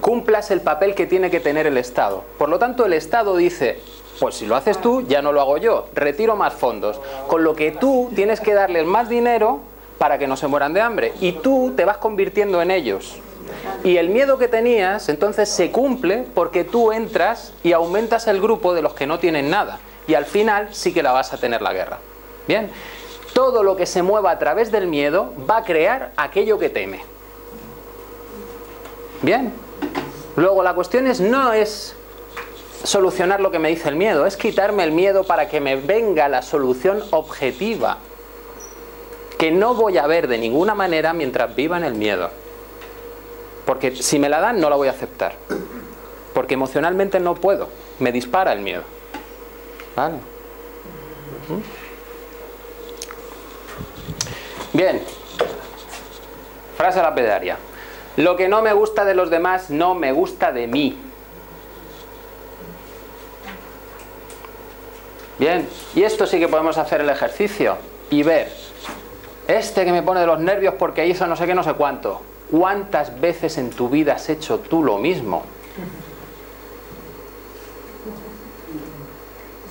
cumplas el papel que tiene que tener el Estado. Por lo tanto, el Estado dice: pues si lo haces tú, ya no lo hago yo. Retiro más fondos. Con lo que tú tienes que darles más dinero para que no se mueran de hambre. Y tú te vas convirtiendo en ellos. Y el miedo que tenías entonces se cumple porque tú entras y aumentas el grupo de los que no tienen nada. Y al final sí que la vas a tener la guerra. Bien, todo lo que se mueva a través del miedo va a crear aquello que teme. Bien, luego la cuestión es, no es solucionar lo que me dice el miedo, es quitarme el miedo para que me venga la solución objetiva, que no voy a ver de ninguna manera mientras viva en el miedo. Porque si me la dan, no la voy a aceptar. Porque emocionalmente no puedo. Me dispara el miedo. ¿Vale? Bien. Frase lapidaria. Lo que no me gusta de los demás, no me gusta de mí. Bien. Y esto sí que podemos hacer el ejercicio. Y ver. Este que me pone de los nervios porque hizo no sé qué, no sé cuánto. ¿Cuántas veces en tu vida has hecho tú lo mismo?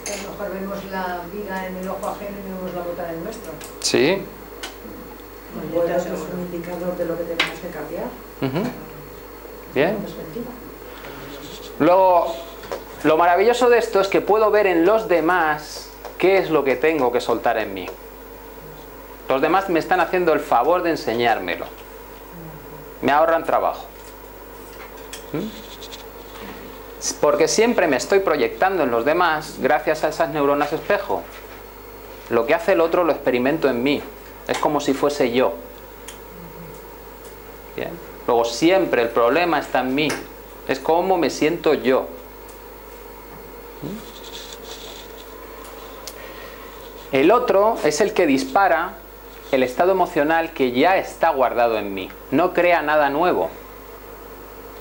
Es que a lo mejor vemos la viga en el ojo ajeno y no vemos la bota en el nuestro. Sí. Bueno, eso es un indicador de lo que tenemos que cambiar. Bien. Luego, lo maravilloso de esto es que puedo ver en los demás qué es lo que tengo que soltar en mí. Los demás me están haciendo el favor de enseñármelo. Me ahorran trabajo. Porque siempre me estoy proyectando en los demás gracias a esas neuronas espejo. Lo que hace el otro lo experimento en mí. Es como si fuese yo. Bien. Luego siempre el problema está en mí. Es cómo me siento yo. El otro es el que dispara el estado emocional que ya está guardado en mí. No crea nada nuevo.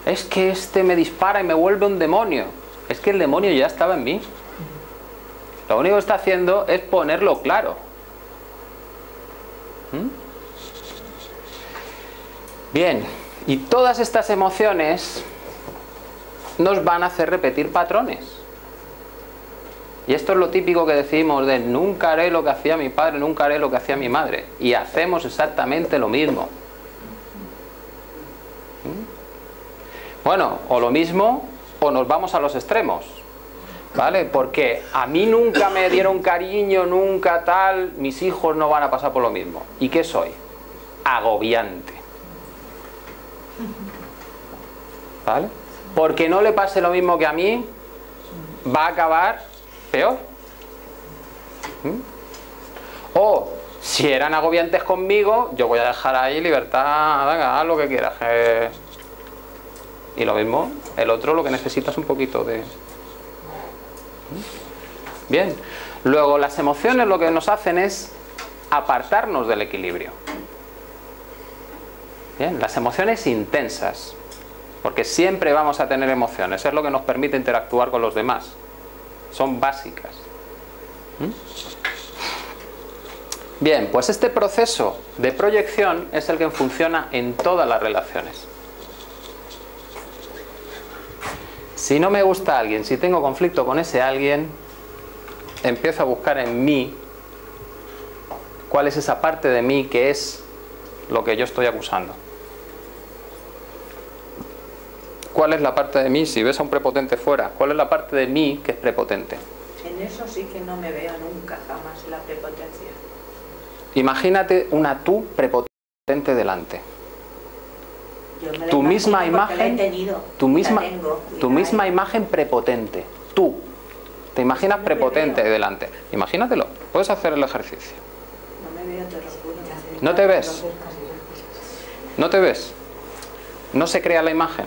Es que este me dispara y me vuelve un demonio. Es que el demonio ya estaba en mí. Lo único que está haciendo es ponerlo claro. Bien. Y todas estas emociones nos van a hacer repetir patrones. Y esto es lo típico que decimos de nunca haré lo que hacía mi padre, nunca haré lo que hacía mi madre. Y hacemos exactamente lo mismo. Bueno, o lo mismo, o nos vamos a los extremos, ¿vale? Porque a mí nunca me dieron cariño, nunca tal, mis hijos no van a pasar por lo mismo. ¿Y qué soy? Agobiante, ¿vale? Porque no le pase lo mismo que a mí, va a acabar peor. ¿Mm? O si eran agobiantes conmigo, yo voy a dejar ahí libertad, venga, haz lo que quieras. Y lo mismo, el otro lo que necesita es un poquito de... Bien. Luego, las emociones lo que nos hacen es apartarnos del equilibrio. Bien, las emociones intensas. Porque siempre vamos a tener emociones, es lo que nos permite interactuar con los demás. Son básicas. ¿Mm? Bien, pues este proceso de proyección es el que funciona en todas las relaciones. Si no me gusta alguien, si tengo conflicto con ese alguien, empiezo a buscar en mí cuál es esa parte de mí que es lo que yo estoy acusando. ¿Cuál es la parte de mí? Si ves a un prepotente fuera, ¿cuál es la parte de mí que es prepotente? En eso sí que no me veo nunca, jamás, la prepotencia. Imagínate una tú prepotente delante. Tu misma imagen, tu misma imagen prepotente. Tú te imaginas prepotente delante. Imagínatelo. Puedes hacer el ejercicio. No me veo, te lo juro. No te ves. No te ves. No se crea la imagen.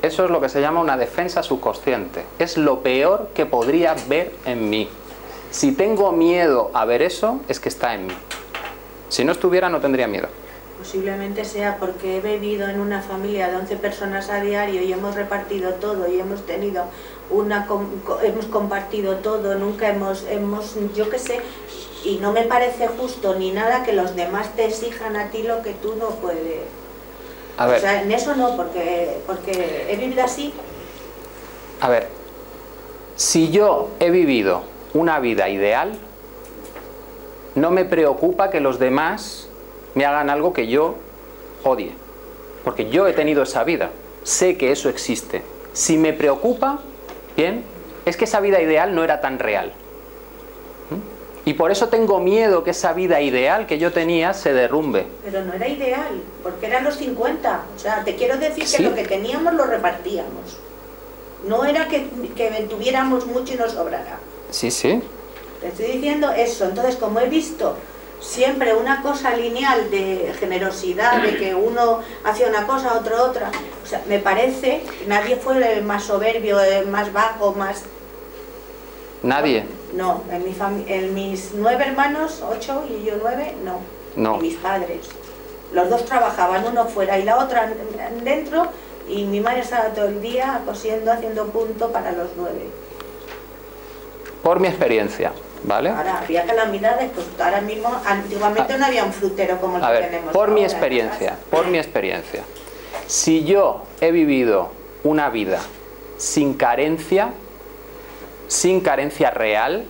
Eso es lo que se llama una defensa subconsciente. Es lo peor que podría ver en mí. Si tengo miedo a ver eso, es que está en mí. Si no estuviera, no tendría miedo. Posiblemente sea porque he vivido en una familia de 11 personas a diario y hemos repartido todo y hemos tenido una... hemos compartido todo, nunca hemos yo qué sé, y no me parece justo ni nada que los demás te exijan a ti lo que tú no puedes. A ver, o sea, en eso no, porque he vivido así. A ver, si yo he vivido una vida ideal, no me preocupa que los demás me hagan algo que yo odie, porque yo he tenido esa vida, sé que eso existe. Si me preocupa, bien, es que esa vida ideal no era tan real. Y por eso tengo miedo que esa vida ideal que yo tenía se derrumbe. Pero no era ideal, porque eran los 50. O sea, te quiero decir que lo que teníamos lo repartíamos. No era que tuviéramos mucho y nos sobrara. Sí, sí. Te estoy diciendo eso. Entonces, como he visto siempre una cosa lineal de generosidad, de que uno hacía una cosa, otro otra. O sea, me parece que nadie fue el más soberbio, el más bajo, más... Nadie. No, en mis 9 hermanos, 8 y yo 9, no. No. Y mis padres. Los dos trabajaban, uno fuera y la otra dentro, y mi madre estaba todo el día cosiendo, haciendo punto para los 9. Por mi experiencia, ¿vale? Ahora, había calamidades, pues ahora mismo, antiguamente no había un frutero como el que tenemos. Por mi experiencia, por mi experiencia. Si yo he vivido una vida sin carencia real,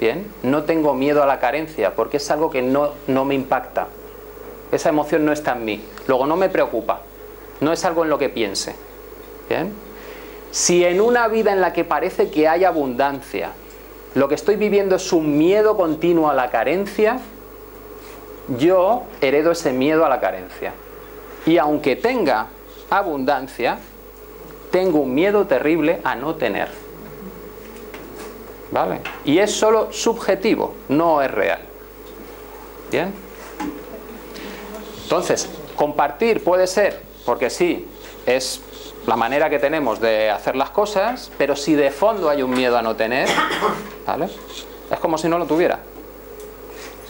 bien, no tengo miedo a la carencia, porque es algo que no me impacta. Esa emoción no está en mí. Luego no me preocupa. No es algo en lo que piense. Bien. Si en una vida en la que parece que hay abundancia, lo que estoy viviendo es un miedo continuo a la carencia, yo heredo ese miedo a la carencia. Y aunque tenga abundancia, tengo un miedo terrible a no tener. ¿Vale? Y es solo subjetivo, no es real. ¿Bien? Entonces, compartir puede ser, porque sí, es la manera que tenemos de hacer las cosas, pero si de fondo hay un miedo a no tener, ¿vale? Es como si no lo tuviera.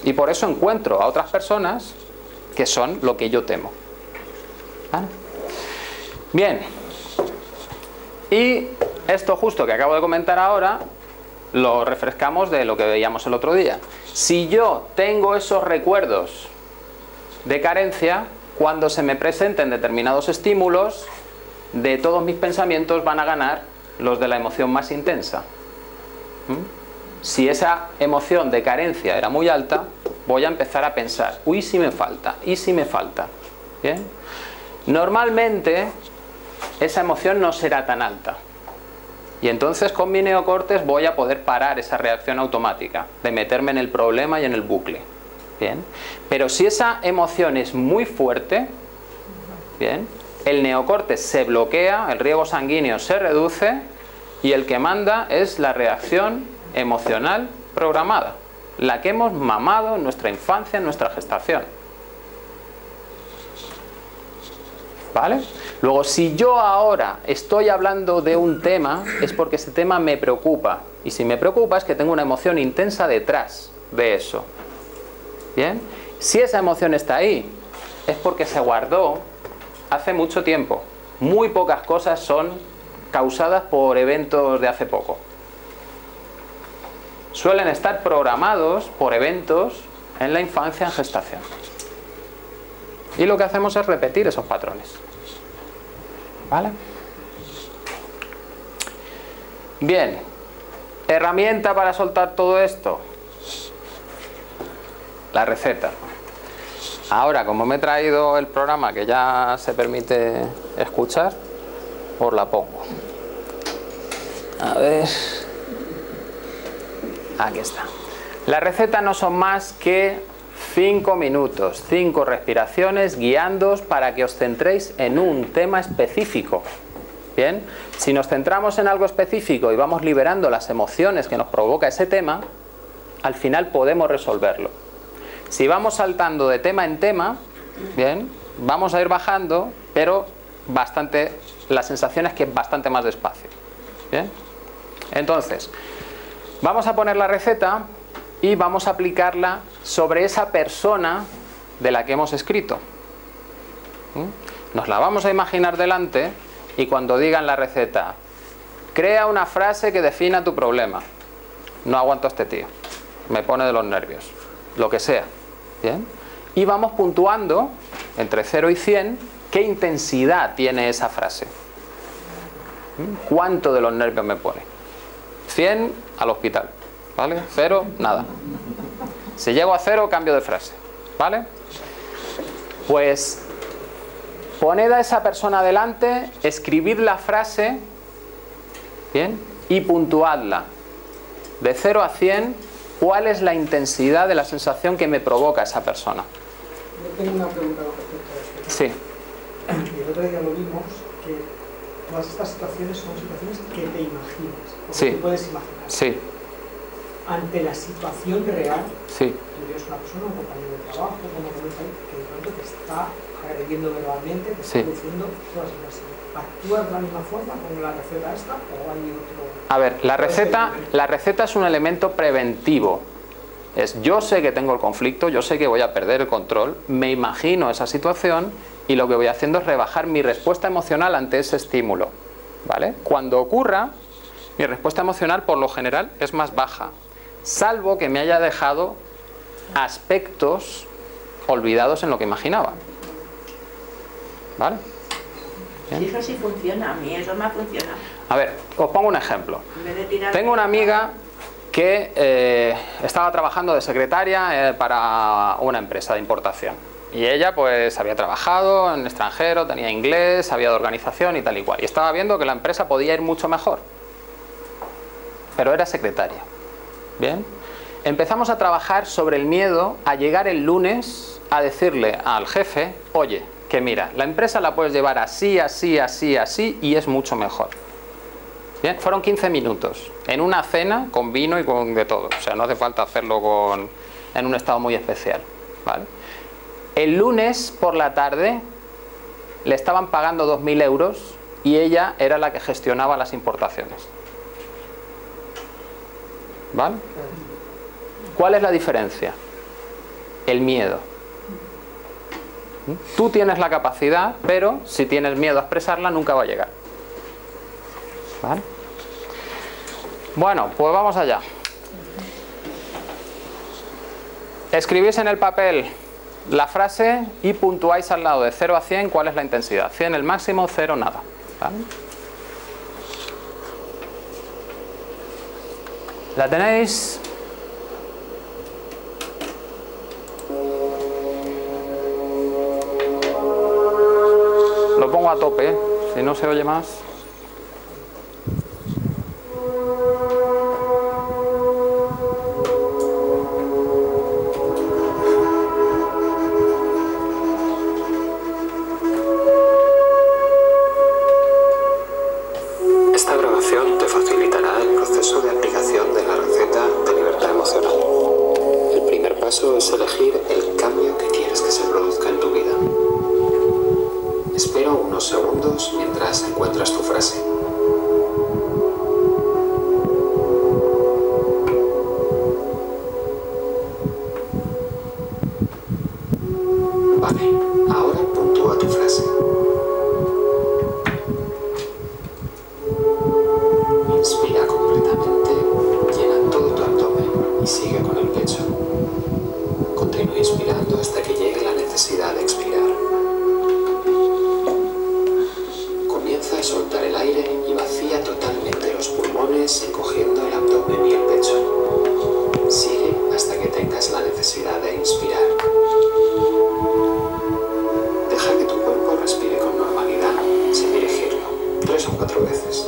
Y por eso encuentro a otras personas que son lo que yo temo. ¿Vale? Bien. Y esto justo que acabo de comentar ahora... lo refrescamos de lo que veíamos el otro día. Si yo tengo esos recuerdos de carencia, cuando se me presenten determinados estímulos, de todos mis pensamientos van a ganar los de la emoción más intensa. ¿Mm? Si esa emoción de carencia era muy alta, voy a empezar a pensar, uy, si me falta, y si me falta. ¿Bien? Normalmente esa emoción no será tan alta. Y entonces con mi neocortes voy a poder parar esa reacción automática de meterme en el problema y en el bucle. Bien. Pero si esa emoción es muy fuerte, bien, el neocortes se bloquea, el riego sanguíneo se reduce y el que manda es la reacción emocional programada, la que hemos mamado en nuestra infancia, en nuestra gestación. ¿Vale? Luego, si yo ahora estoy hablando de un tema, es porque ese tema me preocupa. Y si me preocupa es que tengo una emoción intensa detrás de eso. ¿Bien? Si esa emoción está ahí, es porque se guardó hace mucho tiempo. Muy pocas cosas son causadas por eventos de hace poco. Suelen estar programados por eventos en la infancia, en gestación. Y lo que hacemos es repetir esos patrones. ¿Vale? Bien. Herramienta para soltar todo esto. La receta. Ahora, como me he traído el programa que ya se permite escuchar, os la pongo. A ver. Aquí está. La receta no son más que 5 minutos, 5 respiraciones guiándoos para que os centréis en un tema específico. Bien, si nos centramos en algo específico y vamos liberando las emociones que nos provoca ese tema, al final podemos resolverlo. Si vamos saltando de tema en tema, bien, vamos a ir bajando, pero bastante, la sensación es que bastante más despacio. Bien, entonces, vamos a poner la receta y vamos a aplicarla sobre esa persona de la que hemos escrito. Nos la vamos a imaginar delante y cuando digan la receta, crea una frase que defina tu problema. No aguanto a este tío, me pone de los nervios, lo que sea. ¿Bien? Y vamos puntuando entre 0 y 100 qué intensidad tiene esa frase. ¿Cuánto de los nervios me pone? 100 al hospital. ¿Vale? 0, nada. Si llego a 0, cambio de frase. ¿Vale? Pues poned a esa persona delante, escribid la frase, ¿bien? Y puntuadla. De 0 a 100, ¿cuál es la intensidad de la sensación que me provoca esa persona? Yo tengo una pregunta respecto a esto. Sí. El otro día lo vimos, que todas estas situaciones son situaciones que te imaginas. Sí. Que tú puedes imaginar. Sí. Ante la situación real, sí. Tú eres una persona, un compañero de trabajo, como que de pronto te está agrediendo verbalmente, te está produciendo todas las cosas. ¿Actúas de la misma forma como la receta esta o hay otro? A ver, la receta es un elemento preventivo. Es, yo sé que tengo el conflicto, yo sé que voy a perder el control, me imagino esa situación y lo que voy haciendo es rebajar mi respuesta emocional ante ese estímulo. ¿Vale? Cuando ocurra, mi respuesta emocional por lo general es más baja. Salvo que me haya dejado aspectos olvidados en lo que imaginaba. ¿Vale? ¿Bien? Eso sí funciona, a mí eso me ha funcionado. A ver, os pongo un ejemplo. Tengo una amiga que estaba trabajando de secretaria para una empresa de importación. Y ella pues había trabajado en extranjero, tenía inglés, sabía de organización y tal y cual. Y estaba viendo que la empresa podía ir mucho mejor. Pero era secretaria. Bien, empezamos a trabajar sobre el miedo a llegar el lunes a decirle al jefe, oye, que mira, la empresa la puedes llevar así, así, así, así y es mucho mejor. Bien, fueron 15 minutos en una cena con vino y con de todo, o sea, no hace falta hacerlo en un estado muy especial. ¿Vale? El lunes por la tarde le estaban pagando 2000 euros y ella era la que gestionaba las importaciones. ¿Vale? ¿Cuál es la diferencia? El miedo. Tú tienes la capacidad, pero si tienes miedo a expresarla, nunca va a llegar. ¿Vale? Bueno, pues vamos allá. Escribís en el papel la frase y puntuáis al lado de 0 a 100 cuál es la intensidad. 100 el máximo, 0 nada. ¿Vale? ¿La tenéis? Lo pongo a tope. Si no se oye más. Esta grabación te facilitará el proceso de aplicación de la receta de libertad emocional. El primer paso es elegir el cambio que quieres que se produzca en tu vida. Espero unos segundos mientras encuentras tu frase. Vale, ahora puntúa tu frase. Inspira completamente, llena todo tu abdomen y sigue con el pecho. Continúa inspirando hasta que llegue la necesidad de expirar. Comienza a soltar el aire y vacía totalmente los pulmones, encogiendo el abdomen y el pecho. Sigue hasta que tengas la necesidad de inspirar. Deja que tu cuerpo respire con normalidad, sin dirigirlo, 3 o 4 veces.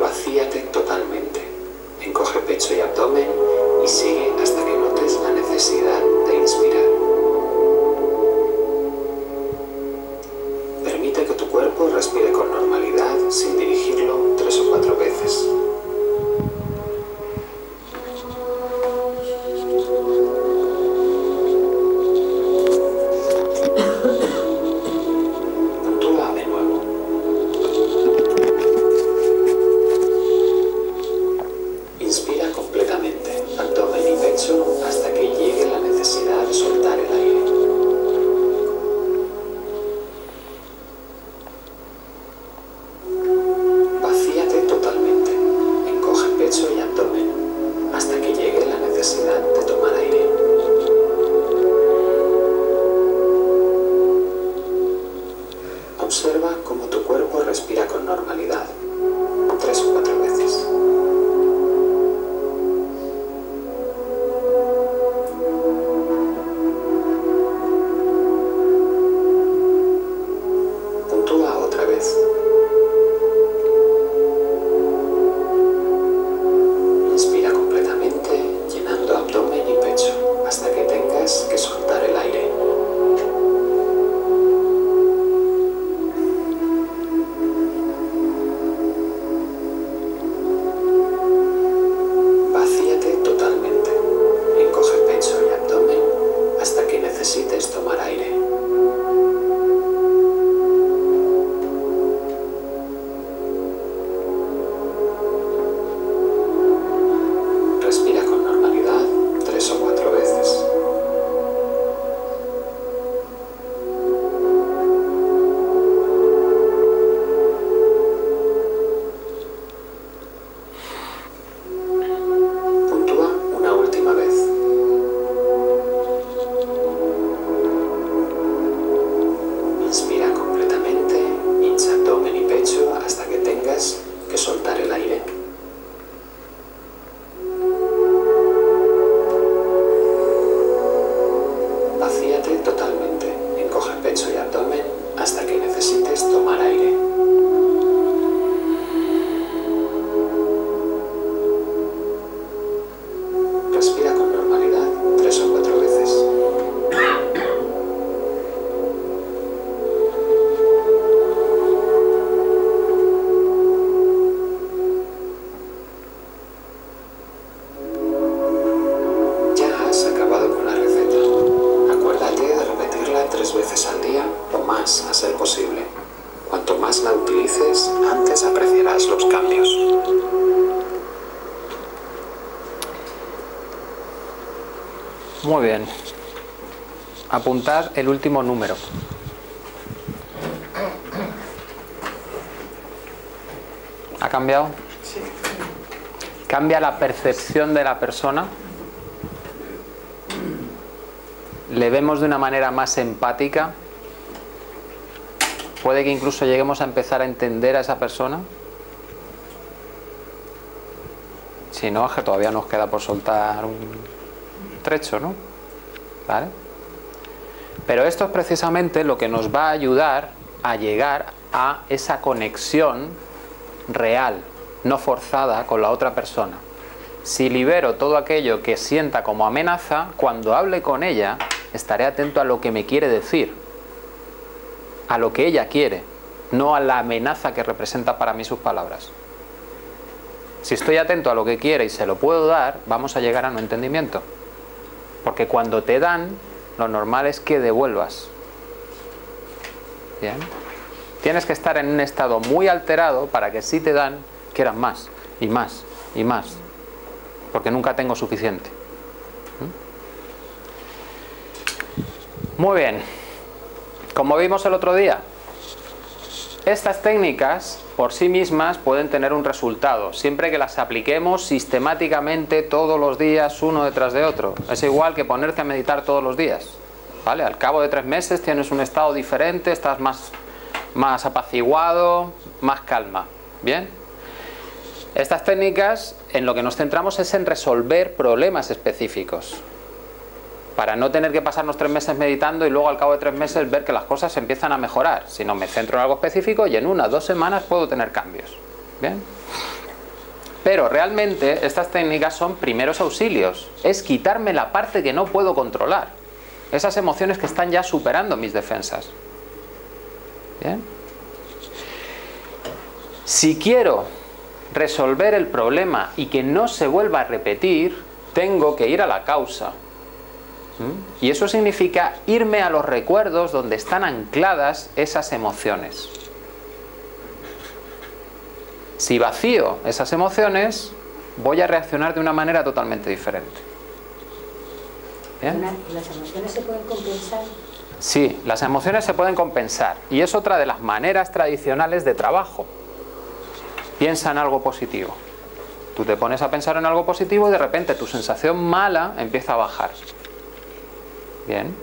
Vacíate totalmente, encoge pecho y abdomen y sigue hasta que notes la necesidad de inspirar. Permite que tu cuerpo respire con normalidad sin dirigirlo 3 o 4 veces. Observa cómo tu cuerpo respira con normalidad, 3 o 4 veces. Puntúa otra vez. Inspira completamente, llenando abdomen y pecho, hasta que tengas que soltar el aire. Totalmente, encoge pecho y abdomen hasta que necesites tomar aire. Respira con normalidad 3 o 4 veces. Ya has acabado con la receta. Acuérdate de repetirla 3 veces al día o más, a ser posible. Cuanto más la utilices, antes apreciarás los cambios. Muy bien. Apuntad el último número. ¿Ha cambiado? Sí. Cambia la percepción de la persona. Le vemos de una manera más empática. Puede que incluso lleguemos a empezar a entender a esa persona. Si no, es que todavía nos queda por soltar un trecho, ¿no? ¿Vale? Pero esto es precisamente lo que nos va a ayudar a llegar a esa conexión real, no forzada, con la otra persona. Si libero todo aquello que sienta como amenaza, cuando hable con ella, estaré atento a lo que me quiere decir, a lo que ella quiere, no a la amenaza que representa para mí sus palabras. Si estoy atento a lo que quiere y se lo puedo dar, vamos a llegar a un entendimiento. Porque cuando te dan, lo normal es que devuelvas. ¿Bien? Tienes que estar en un estado muy alterado para que si te dan, quieras más, y más, y más. Porque nunca tengo suficiente. Muy bien. Como vimos el otro día, estas técnicas por sí mismas pueden tener un resultado, siempre que las apliquemos sistemáticamente todos los días, uno detrás de otro. Es igual que ponerte a meditar todos los días, ¿vale? Al cabo de 3 meses tienes un estado diferente, estás más apaciguado, más calma, ¿bien? Estas técnicas, en lo que nos centramos es en resolver problemas específicos, para no tener que pasarnos 3 meses meditando y luego al cabo de 3 meses ver que las cosas empiezan a mejorar, sino me centro en algo específico y en 1 o 2 semanas puedo tener cambios. ¿Bien? Pero realmente estas técnicas son primeros auxilios, es quitarme la parte que no puedo controlar, esas emociones que están ya superando mis defensas. ¿Bien? Si quiero resolver el problema y que no se vuelva a repetir, tengo que ir a la causa. Y eso significa irme a los recuerdos donde están ancladas esas emociones. Si vacío esas emociones, voy a reaccionar de una manera totalmente diferente. ¿Bien? ¿Las emociones se pueden compensar? Sí, las emociones se pueden compensar. Y es otra de las maneras tradicionales de trabajo. Piensa en algo positivo. Tú te pones a pensar en algo positivo y de repente tu sensación mala empieza a bajar. Bien,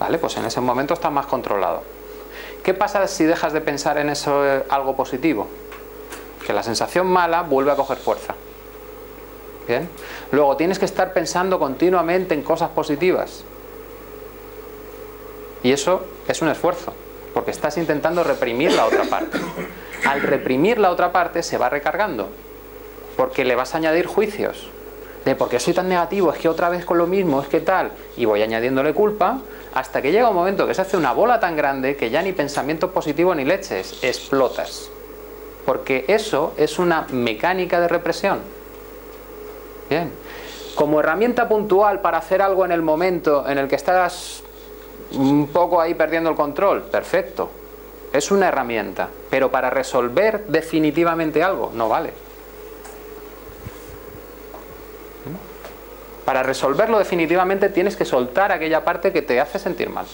vale, pues en ese momento estás más controlado. ¿Qué pasa si dejas de pensar en eso, algo positivo? Que la sensación mala vuelve a coger fuerza. Bien, luego tienes que estar pensando continuamente en cosas positivas. Y eso es un esfuerzo, porque estás intentando reprimir la otra parte. Al reprimir la otra parte se va recargando, porque le vas a añadir juicios. De por qué soy tan negativo, es que otra vez con lo mismo, es que tal, y voy añadiéndole culpa, hasta que llega un momento que se hace una bola tan grande que ya ni pensamientos positivos ni leches, explotas. Porque eso es una mecánica de represión. Bien. Como herramienta puntual para hacer algo en el momento en el que estás un poco ahí perdiendo el control, perfecto. Es una herramienta, pero para resolver definitivamente algo, no vale. Para resolverlo definitivamente tienes que soltar aquella parte que te hace sentir mal.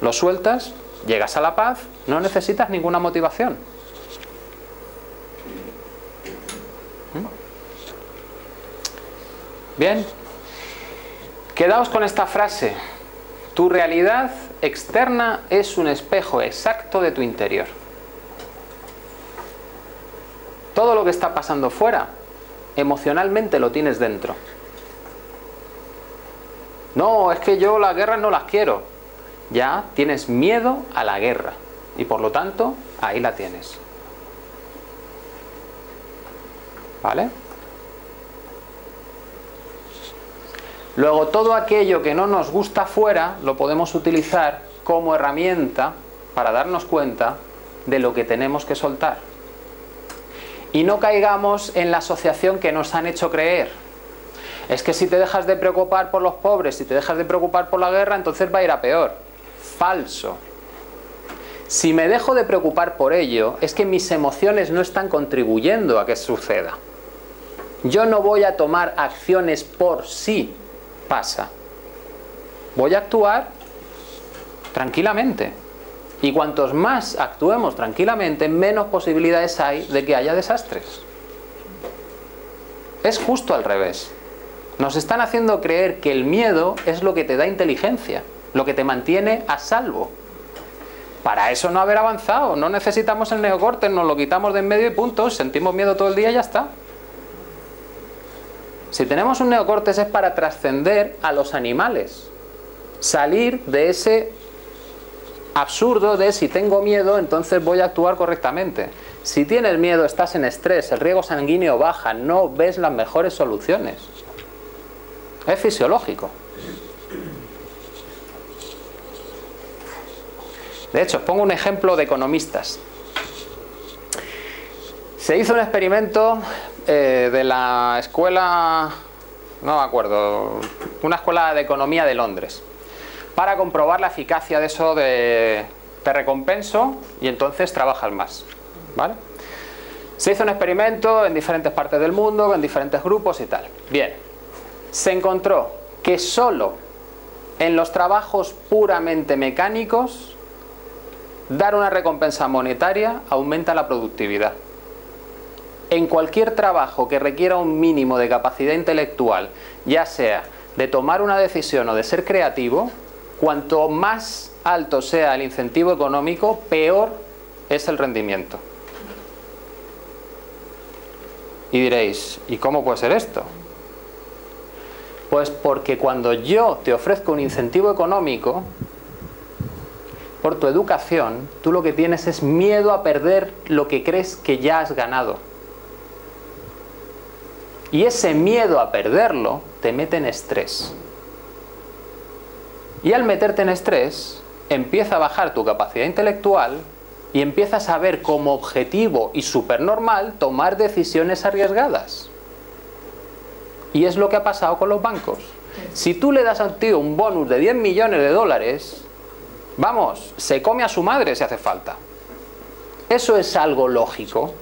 Lo sueltas, llegas a la paz, no necesitas ninguna motivación. Bien. Quedaos con esta frase. Tu realidad externa es un espejo exacto de tu interior. Todo lo que está pasando fuera, emocionalmente lo tienes dentro. No, es que yo las guerras no las quiero. Ya tienes miedo a la guerra. Y por lo tanto, ahí la tienes. ¿Vale? Luego, todo aquello que no nos gusta fuera, lo podemos utilizar como herramienta para darnos cuenta de lo que tenemos que soltar. Y no caigamos en la asociación que nos han hecho creer. Es que si te dejas de preocupar por los pobres, si te dejas de preocupar por la guerra, entonces va a ir a peor. Falso. Si me dejo de preocupar por ello, es que mis emociones no están contribuyendo a que suceda. Yo no voy a tomar acciones por si pasa. Voy a actuar tranquilamente. Y cuantos más actuemos tranquilamente, menos posibilidades hay de que haya desastres. Es justo al revés. Nos están haciendo creer que el miedo es lo que te da inteligencia, lo que te mantiene a salvo. Para eso no haber avanzado, no necesitamos el neocorte, nos lo quitamos de en medio y punto, sentimos miedo todo el día y ya está. Si tenemos un neocortes es para trascender a los animales, salir de ese absurdo de si tengo miedo entonces voy a actuar correctamente. Si tienes miedo, estás en estrés, el riego sanguíneo baja, no ves las mejores soluciones. Es fisiológico. De hecho, os pongo un ejemplo de economistas. Se hizo un experimento de la escuela, no me acuerdo, una escuela de economía de Londres, para comprobar la eficacia de eso de te recompenso y entonces trabajas más, ¿vale? Se hizo un experimento en diferentes partes del mundo, en diferentes grupos y tal. Bien, se encontró que solo en los trabajos puramente mecánicos dar una recompensa monetaria aumenta la productividad. En cualquier trabajo que requiera un mínimo de capacidad intelectual, ya sea de tomar una decisión o de ser creativo, cuanto más alto sea el incentivo económico, peor es el rendimiento. Y diréis, ¿y cómo puede ser esto? Pues porque cuando yo te ofrezco un incentivo económico, por tu educación, tú lo que tienes es miedo a perder lo que crees que ya has ganado. Y ese miedo a perderlo te mete en estrés. Y al meterte en estrés, empieza a bajar tu capacidad intelectual y empiezas a ver como objetivo y supernormal tomar decisiones arriesgadas. Y es lo que ha pasado con los bancos. Si tú le das a un tío un bonus de 10 millones de dólares, vamos, se come a su madre si hace falta. ¿Eso es algo lógico?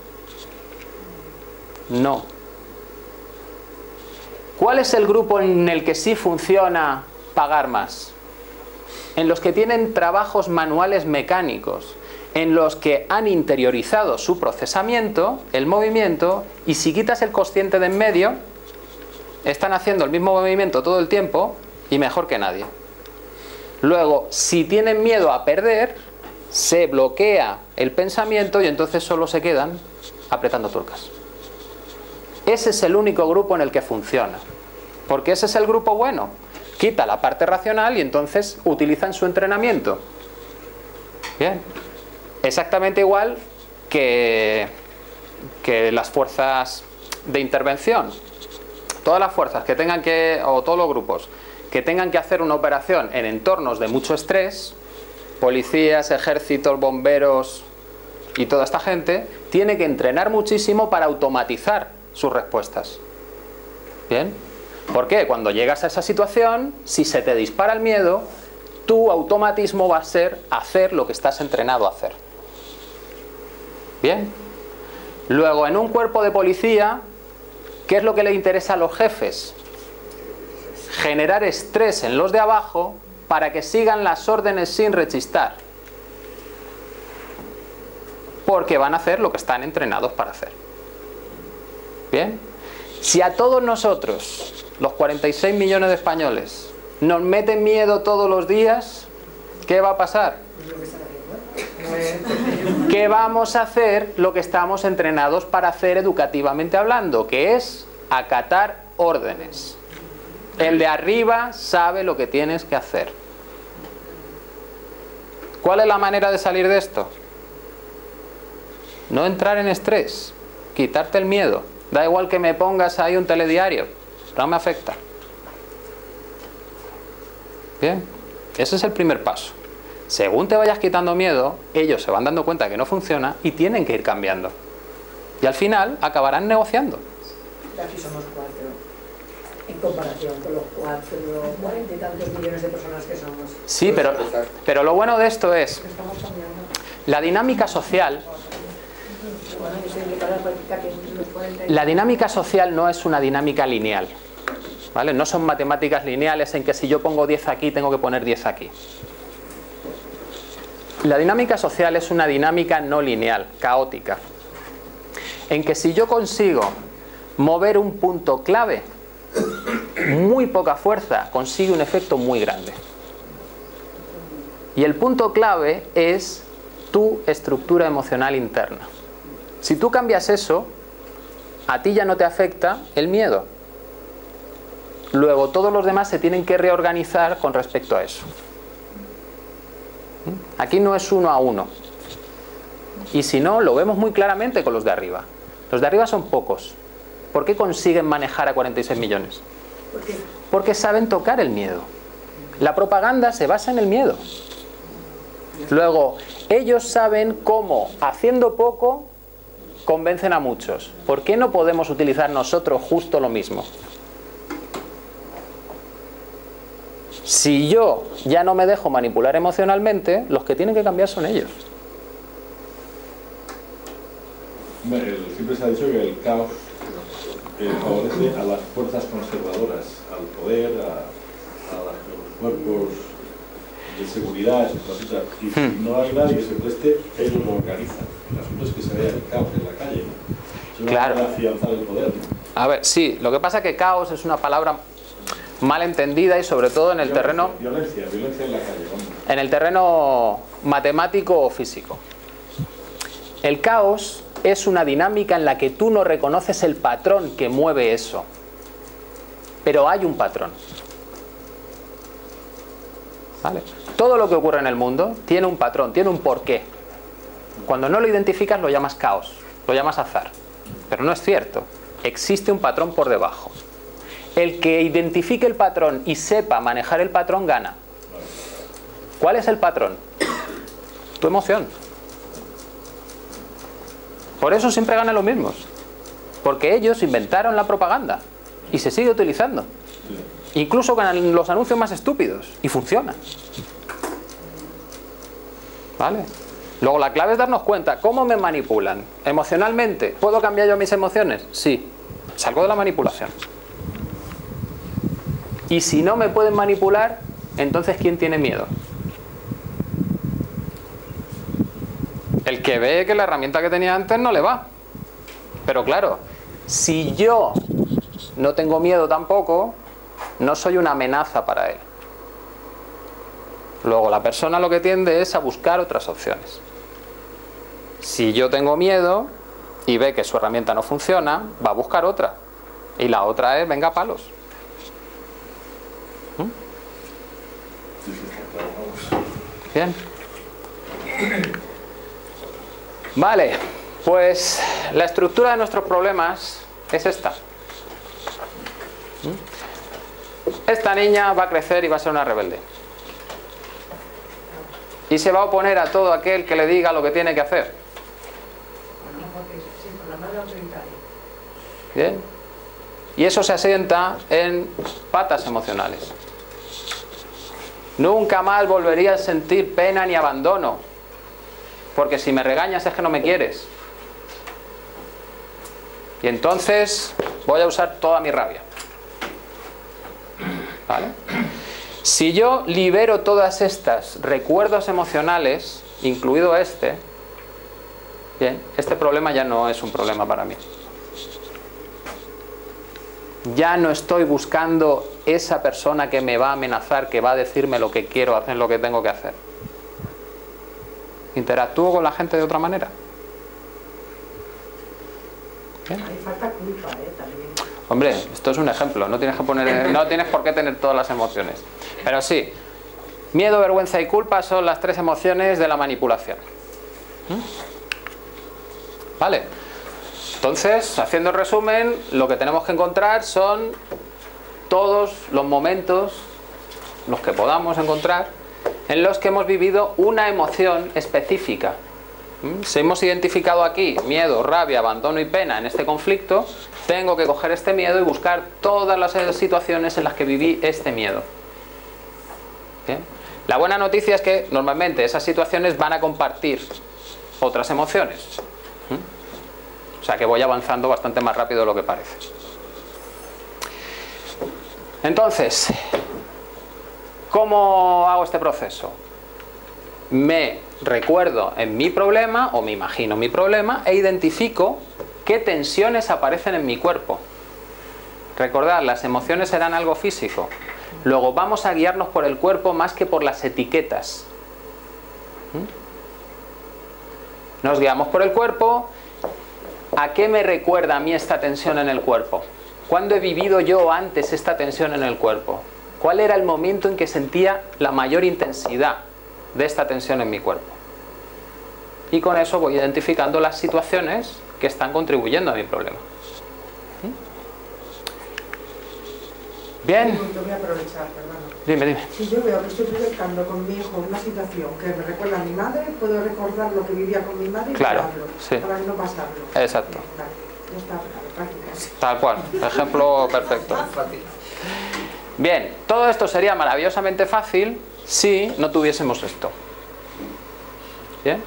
No. ¿Cuál es el grupo en el que sí funciona pagar más? En los que tienen trabajos manuales mecánicos, en los que han interiorizado su procesamiento, el movimiento, y si quitas el consciente de en medio, están haciendo el mismo movimiento todo el tiempo y mejor que nadie. Luego, si tienen miedo a perder, se bloquea el pensamiento y entonces solo se quedan apretando tuercas. Ese es el único grupo en el que funciona, porque ese es el grupo bueno. Quita la parte racional y entonces utilizan su entrenamiento. Bien, exactamente igual que las fuerzas de intervención. Todas las fuerzas que tengan que, o todos los grupos que tengan que hacer una operación en entornos de mucho estrés, policías, ejércitos, bomberos y toda esta gente, tiene que entrenar muchísimo para automatizar sus respuestas. ¿Bien? ¿Por qué? Cuando llegas a esa situación, si se te dispara el miedo, tu automatismo va a ser hacer lo que estás entrenado a hacer. ¿Bien? Luego, en un cuerpo de policía, ¿qué es lo que le interesa a los jefes? Generar estrés en los de abajo para que sigan las órdenes sin rechistar, porque van a hacer lo que están entrenados para hacer. Bien, si a todos nosotros, los 46 millones de españoles, nos meten miedo todos los días, ¿qué va a pasar? Que vamos a hacer lo que estamos entrenados para hacer educativamente hablando, que es acatar órdenes. El de arriba sabe lo que tienes que hacer. ¿Cuál es la manera de salir de esto? No entrar en estrés, quitarte el miedo. Da igual que me pongas ahí un telediario, no me afecta. Bien, ese es el primer paso. Según te vayas quitando miedo, ellos se van dando cuenta que no funciona y tienen que ir cambiando. Y al final acabarán negociando. Aquí somos cuatro. En comparación con los 40 y tantos millones de personas que somos. Sí, pero lo bueno de esto es la dinámica social. La dinámica social no es una dinámica lineal, ¿vale? No son matemáticas lineales en que si yo pongo 10 aquí tengo que poner 10 aquí. La dinámica social es una dinámica no lineal, caótica, en que si yo consigo mover un punto clave, muy poca fuerza, consigue un efecto muy grande. Y el punto clave es tu estructura emocional interna. Si tú cambias eso, a ti ya no te afecta el miedo. Luego todos los demás se tienen que reorganizar con respecto a eso. Aquí no es uno a uno. Y si no, lo vemos muy claramente con los de arriba. Los de arriba son pocos. ¿Por qué consiguen manejar a 46 millones? Porque saben tocar el miedo. La propaganda se basa en el miedo. Luego, ellos saben cómo, haciendo poco, convencen a muchos. ¿Por qué no podemos utilizar nosotros justo lo mismo? Si yo ya no me dejo manipular emocionalmente, los que tienen que cambiar son ellos. Siempre se ha dicho que el caos favorece a las fuerzas conservadoras, al poder, a los cuerpos de seguridad, etc. Y si no hay nadie que se preste, ellos lo organizan. El asunto es que se vea el caos en la calle, ¿no? Claro. Para afianzar el poder, ¿no? A ver, sí, lo que pasa es que caos es una palabra mal entendida y sobre todo en el terreno... Violencia en la calle, vamos. En el terreno matemático o físico. El caos es una dinámica en la que tú no reconoces el patrón que mueve eso. Pero hay un patrón. ¿Vale? Todo lo que ocurre en el mundo tiene un patrón, tiene un porqué. Cuando no lo identificas lo llamas caos, lo llamas azar. Pero no es cierto. Existe un patrón por debajo. El que identifique el patrón y sepa manejar el patrón gana. ¿Cuál es el patrón? Tu emoción. Por eso siempre ganan los mismos. Porque ellos inventaron la propaganda. Y se sigue utilizando. Incluso con los anuncios más estúpidos. Y funciona. ¿Vale? Luego la clave es darnos cuenta. ¿Cómo me manipulan? Emocionalmente. ¿Puedo cambiar yo mis emociones? Sí. Salgo de la manipulación. Y si no me pueden manipular, entonces ¿quién tiene miedo? El que ve que la herramienta que tenía antes no le va. Pero claro, si yo no tengo miedo tampoco, no soy una amenaza para él. Luego la persona lo que tiende es a buscar otras opciones. Si yo tengo miedo y ve que su herramienta no funciona, va a buscar otra. Y la otra es, venga, palos. Bien. Vale, pues la estructura de nuestros problemas es esta. Esta niña va a crecer y va a ser una rebelde. Y se va a oponer a todo aquel que le diga lo que tiene que hacer. Bien. Y eso se asienta en patas emocionales. Nunca más volvería a sentir pena ni abandono, porque si me regañas es que no me quieres. Y entonces voy a usar toda mi rabia. ¿Vale? Si yo libero todas estas recuerdos emocionales, incluido este, bien, este problema ya no es un problema para mí. Ya no estoy buscando esa persona que me va a amenazar, que va a decirme lo que quiero hacer, lo que tengo que hacer. Interactúo con la gente de otra manera. ¿Bien? Falta culpa, también. Hombre, esto es un ejemplo, no tienes por qué tener todas las emociones. Pero sí, miedo, vergüenza y culpa son las tres emociones de la manipulación. ¿Vale? Entonces, haciendo el resumen, lo que tenemos que encontrar son todos los momentos, los que podamos encontrar, en los que hemos vivido una emoción específica. Si hemos identificado aquí miedo, rabia, abandono y pena en este conflicto, tengo que coger este miedo y buscar todas las situaciones en las que viví este miedo. ¿Bien? La buena noticia es que normalmente esas situaciones van a compartir otras emociones. O sea que voy avanzando bastante más rápido de lo que parece. Entonces, ¿cómo hago este proceso? me recuerdo en mi problema o me imagino mi problema e identifico qué tensiones aparecen en mi cuerpo. Recordad, las emociones serán algo físico. Luego vamos a guiarnos por el cuerpo más que por las etiquetas. Nos guiamos por el cuerpo. ¿A qué me recuerda a mí esta tensión en el cuerpo? ¿Cuándo he vivido yo antes esta tensión en el cuerpo? ¿Cuál era el momento en que sentía la mayor intensidad de esta tensión en mi cuerpo? Y con eso voy identificando las situaciones que están contribuyendo a mi problema. Bien. Yo voy a aprovechar, perdón. Dime, dime. Si yo veo que estoy proyectando con mi hijo una situación que me recuerda a mi madre, puedo recordar lo que vivía con mi madre y claro, sí, para no pasarlo. Exacto. Vale, ya está, prácticamente. Tal cual, ejemplo perfecto. Bien, todo esto sería maravillosamente fácil si no tuviésemos esto. Bien.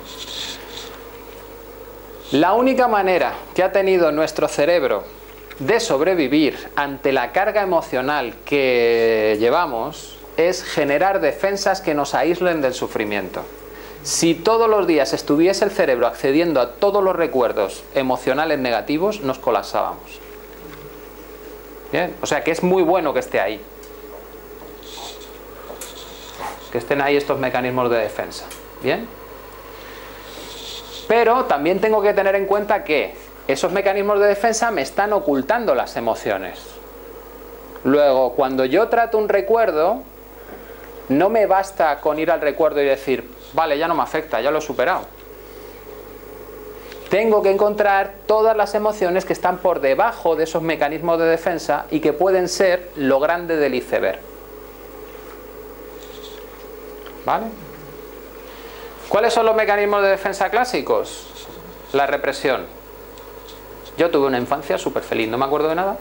La única manera que ha tenido nuestro cerebro de sobrevivir ante la carga emocional que llevamos es generar defensas que nos aíslen del sufrimiento. Si todos los días estuviese el cerebro accediendo a todos los recuerdos emocionales negativos, nos colapsábamos. ¿Bien? O sea que es muy bueno que esté ahí, que estén ahí estos mecanismos de defensa. ¿Bien? Pero también tengo que tener en cuenta que esos mecanismos de defensa me están ocultando las emociones. Luego, cuando yo trato un recuerdo, no me basta con ir al recuerdo y decir, vale, ya no me afecta, ya lo he superado. Tengo que encontrar todas las emociones que están por debajo de esos mecanismos de defensa y que pueden ser lo grande del iceberg. ¿Vale? ¿Cuáles son los mecanismos de defensa clásicos? La represión. Yo tuve una infancia súper feliz, no me acuerdo de nada.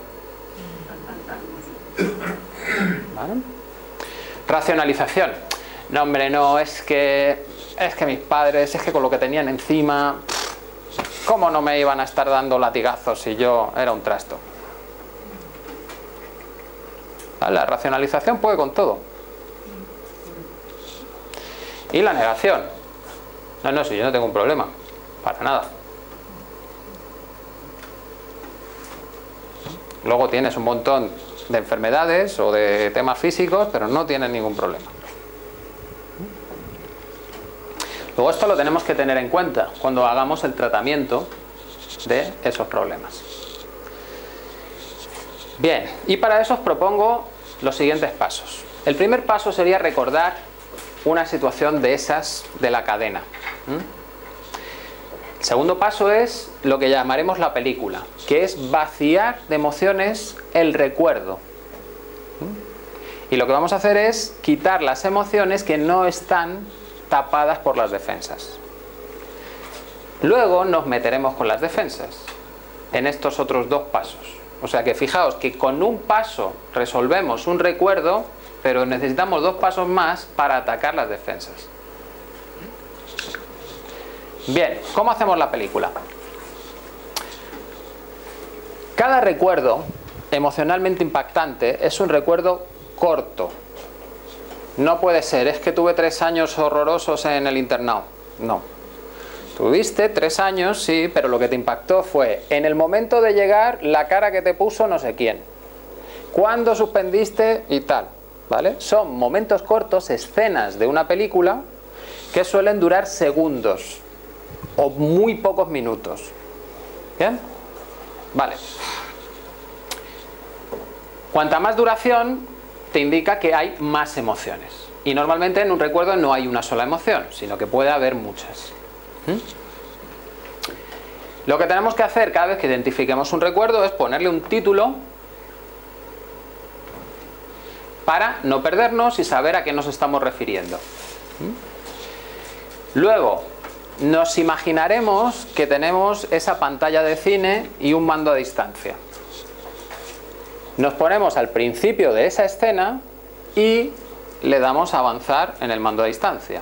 ¿Vale? Racionalización. No, hombre, no, es que mis padres, es que con lo que tenían encima, ¿cómo no me iban a estar dando latigazos si yo era un trasto? La racionalización puede con todo. Y la negación. No, no, si yo no tengo un problema, para nada. Luego tienes un montón de enfermedades o de temas físicos, pero no tienes ningún problema. Luego esto lo tenemos que tener en cuenta cuando hagamos el tratamiento de esos problemas. Bien, y para eso os propongo los siguientes pasos. El primer paso sería recordar una situación de esas de la cadena. El segundo paso es lo que llamaremos la película, que es vaciar de emociones el recuerdo. Y lo que vamos a hacer es quitar las emociones que no están tapadas por las defensas. Luego nos meteremos con las defensas en estos otros dos pasos. O sea que fijaos que con un paso resolvemos un recuerdo, pero necesitamos dos pasos más para atacar las defensas. Bien, ¿cómo hacemos la película? Cada recuerdo emocionalmente impactante es un recuerdo corto. No puede ser, es que tuve 3 años horrorosos en el internado. No. Tuviste 3 años, sí, pero lo que te impactó fue en el momento de llegar la cara que te puso no sé quién. Cuándo suspendiste y tal. ¿Vale? Son momentos cortos, escenas de una película que suelen durar segundos o muy pocos minutos. ¿Bien? Vale. Cuanta más duración, te indica que hay más emociones. Y normalmente en un recuerdo no hay una sola emoción, sino que puede haber muchas. Lo que tenemos que hacer cada vez que identifiquemos un recuerdo es ponerle un título para no perdernos y saber a qué nos estamos refiriendo. Luego, nos imaginaremos que tenemos esa pantalla de cine y un mando a distancia. Nos ponemos al principio de esa escena y le damos a avanzar en el mando a distancia.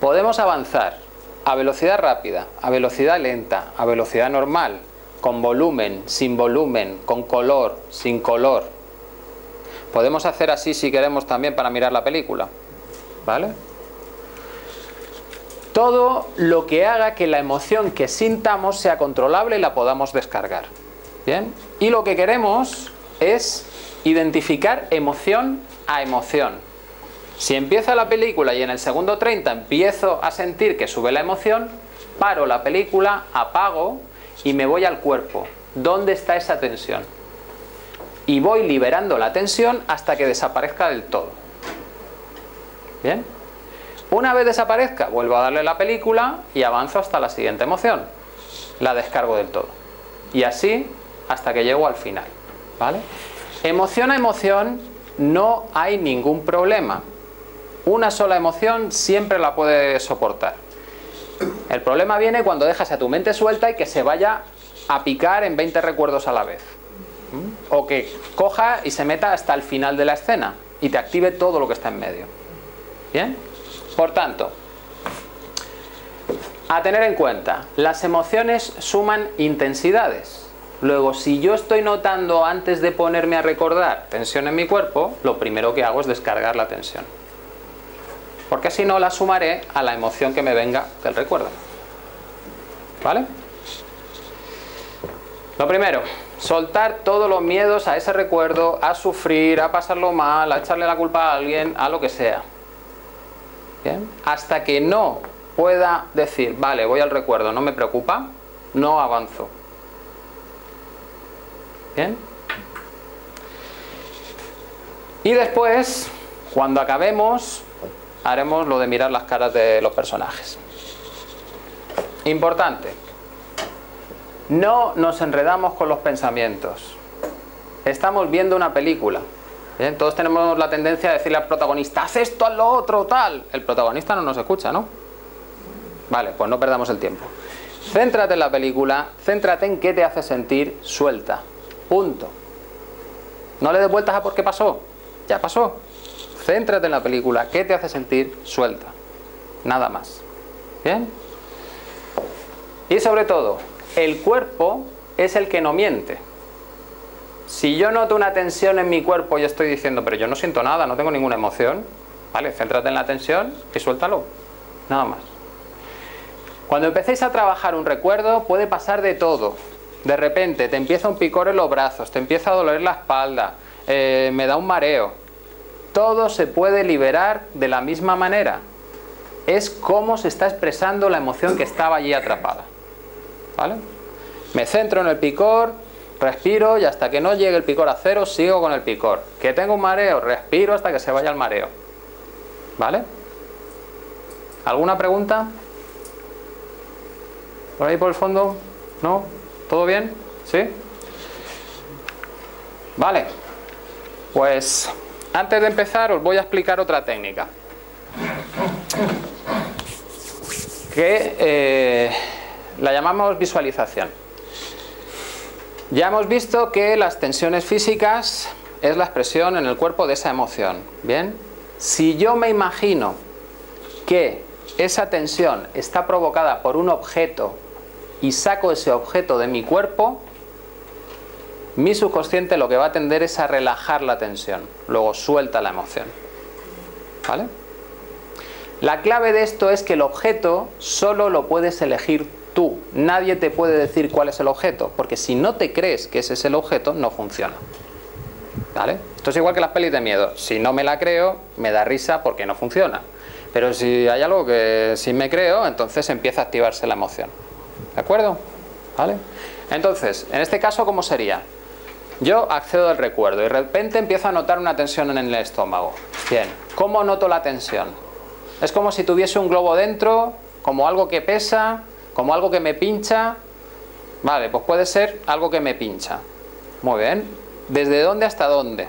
Podemos avanzar a velocidad rápida, a velocidad lenta, a velocidad normal, con volumen, con color, sin color. Podemos hacer así si queremos también para mirar la película. ¿Vale? todo lo que haga que la emoción que sintamos sea controlable y la podamos descargar. ¿Bien? Y lo que queremos es identificar emoción a emoción. Si empieza la película y en el segundo 30 empiezo a sentir que sube la emoción, paro la película, apago y me voy al cuerpo. ¿Dónde está esa tensión? Y voy liberando la tensión hasta que desaparezca del todo. ¿Bien? Una vez desaparezca, vuelvo a darle la película y avanzo hasta la siguiente emoción. La descargo del todo. Y así hasta que llego al final. ¿Vale? Emoción a emoción no hay ningún problema. Una sola emoción siempre la puedes soportar. El problema viene cuando dejas a tu mente suelta y que se vaya a picar en 20 recuerdos a la vez. O que coja y se meta hasta el final de la escena y te active todo lo que está en medio. ¿Bien? Por tanto, a tener en cuenta, las emociones suman intensidades. Luego, si yo estoy notando antes de ponerme a recordar tensión en mi cuerpo, lo primero que hago es descargar la tensión. Porque si no, la sumaré a la emoción que me venga del recuerdo. ¿Vale? Lo primero, soltar todos los miedos a ese recuerdo, a sufrir, a pasarlo mal, a echarle la culpa a alguien, a lo que sea. ¿Bien? Hasta que no pueda decir, vale, voy al recuerdo, no me preocupa, no avanzo. ¿Bien? Y después, cuando acabemos, haremos lo de mirar las caras de los personajes. Importante, no nos enredamos con los pensamientos. Estamos viendo una película. ¿Bien? Todos tenemos la tendencia a decirle al protagonista, haz esto, haz lo otro, tal. El protagonista no nos escucha, ¿no? Vale, pues no perdamos el tiempo. Céntrate en la película, céntrate en qué te hace sentir, suelta. Punto. No le des vueltas a por qué pasó. Ya pasó. Céntrate en la película, qué te hace sentir, suelta. Nada más. ¿Bien? Y sobre todo, el cuerpo es el que no miente. Si yo noto una tensión en mi cuerpo y estoy diciendo, pero yo no siento nada, no tengo ninguna emoción, vale, céntrate en la tensión y suéltalo, nada más. Cuando empecéis a trabajar un recuerdo puede pasar de todo. De repente te empieza un picor en los brazos, te empieza a doler la espalda, me da un mareo. Todo se puede liberar de la misma manera. Es cómo se está expresando la emoción que estaba allí atrapada. ¿Vale? Me centro en el picor, respiro y hasta que no llegue el picor a cero sigo con el picor. Que tengo un mareo, respiro hasta que se vaya el mareo. ¿Vale? ¿Alguna pregunta? ¿Por ahí por el fondo? ¿No? ¿Todo bien? ¿Sí? Vale. Pues antes de empezar os voy a explicar otra técnica. Que la llamamos visualización. Ya hemos visto que las tensiones físicas es la expresión en el cuerpo de esa emoción. ¿Bien? Si yo me imagino que esa tensión está provocada por un objeto y saco ese objeto de mi cuerpo, mi subconsciente lo que va a tender es a relajar la tensión. Luego suelta la emoción. ¿Vale? La clave de esto es que el objeto solo lo puedes elegir tú. Nadie te puede decir cuál es el objeto, porque si no te crees que ese es el objeto, no funciona. ¿Vale? Esto es igual que las pelis de miedo. Si no me la creo, me da risa porque no funciona. Pero si hay algo que sí me creo, entonces empieza a activarse la emoción. ¿De acuerdo? ¿Vale? Entonces, en este caso, ¿cómo sería? Yo accedo al recuerdo y de repente empiezo a notar una tensión en el estómago. Bien, ¿cómo noto la tensión? Es como si tuviese un globo dentro, como algo que pesa, como algo que me pincha. Vale, pues puede ser algo que me pincha. Muy bien. ¿Desde dónde hasta dónde?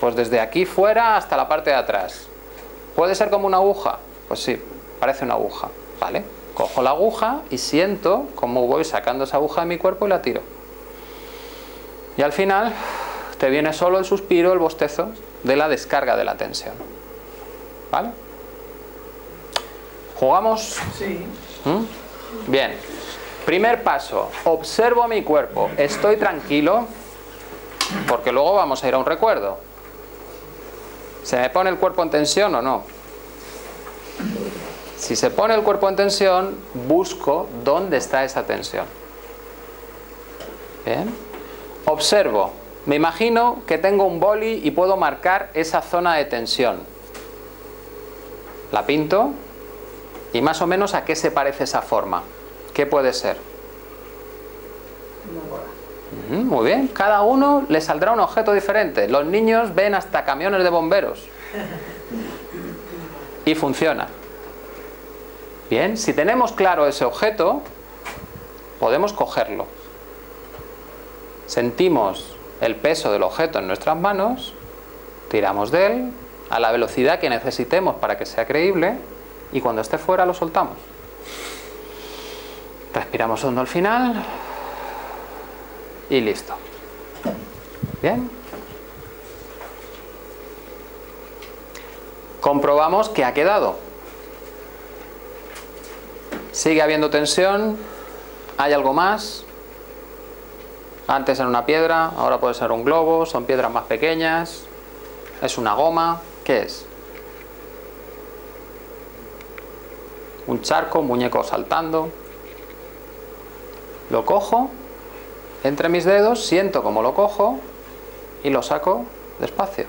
Pues desde aquí fuera hasta la parte de atrás. ¿Puede ser como una aguja? Pues sí, parece una aguja. Vale, cojo la aguja y siento cómo voy sacando esa aguja de mi cuerpo y la tiro. Y al final te viene solo el suspiro, el bostezo de la descarga de la tensión. ¿Vale? ¿Jugamos? Sí. Bien, primer paso, observo mi cuerpo, estoy tranquilo, porque luego vamos a ir a un recuerdo. ¿Se me pone el cuerpo en tensión o no? Si se pone el cuerpo en tensión, busco dónde está esa tensión. Bien. Observo. Me imagino que tengo un boli y puedo marcar esa zona de tensión. La pinto y más o menos a qué se parece esa forma. ¿Qué puede ser? Muy bien. Cada uno le saldrá un objeto diferente. Los niños ven hasta camiones de bomberos. Y funciona. Bien, si tenemos claro ese objeto, podemos cogerlo. Sentimos el peso del objeto en nuestras manos, tiramos de él a la velocidad que necesitemos para que sea creíble y cuando esté fuera lo soltamos. Respiramos hondo al final y listo. Bien. Comprobamos que ha quedado. Sigue habiendo tensión. ¿Hay algo más? Antes era una piedra, ahora puede ser un globo, son piedras más pequeñas, es una goma. ¿Qué es? Un charco, un muñeco saltando. Lo cojo entre mis dedos, siento como lo cojo y lo saco despacio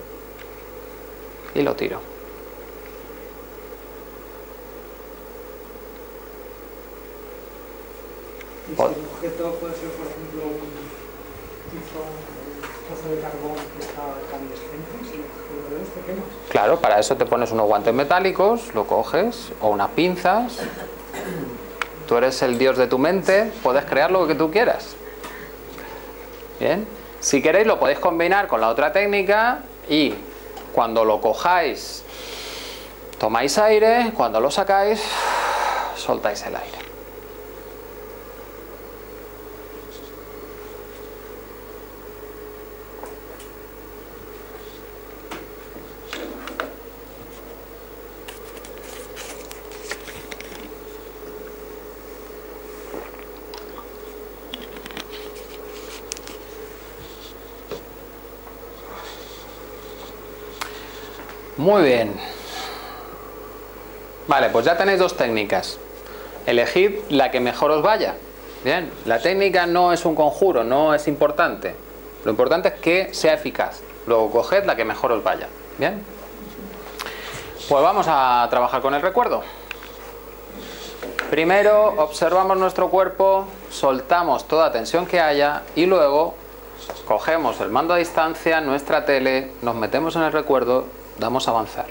y lo tiro. ¿El objeto puede ser, por ejemplo, un trozo de carbón que está candescente? Si lo coges, ¿te quemas? Claro, para eso te pones unos guantes metálicos, lo coges, o unas pinzas. Tú eres el dios de tu mente, puedes crear lo que tú quieras. Bien. Si queréis lo podéis combinar con la otra técnica y cuando lo cojáis tomáis aire, cuando lo sacáis soltáis el aire. Muy bien. Vale, pues ya tenéis dos técnicas. Elegid la que mejor os vaya. Bien, la técnica no es un conjuro, no es importante. Lo importante es que sea eficaz. Luego coged la que mejor os vaya. Bien. Pues vamos a trabajar con el recuerdo. Primero observamos nuestro cuerpo, soltamos toda tensión que haya y luego cogemos el mando a distancia, nuestra tele, nos metemos en el recuerdo. Damos a avanzar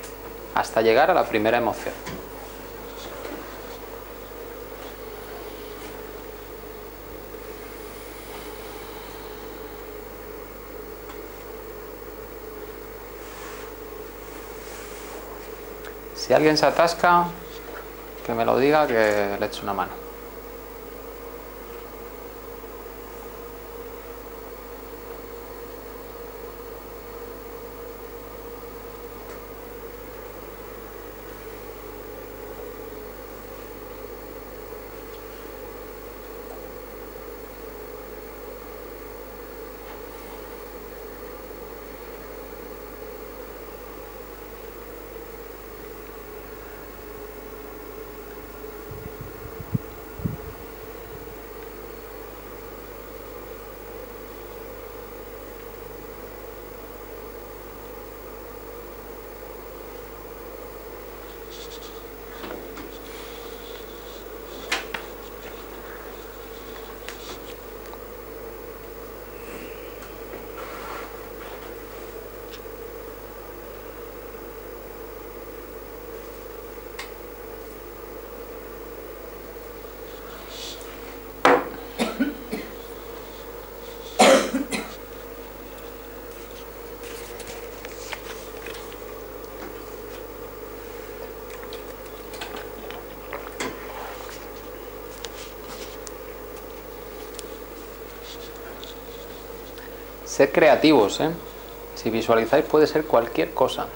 hasta llegar a la primera emoción. Si alguien se atasca, que me lo diga, que le eche una mano. Sed creativos, ¿eh? Si visualizáis puede ser cualquier cosa.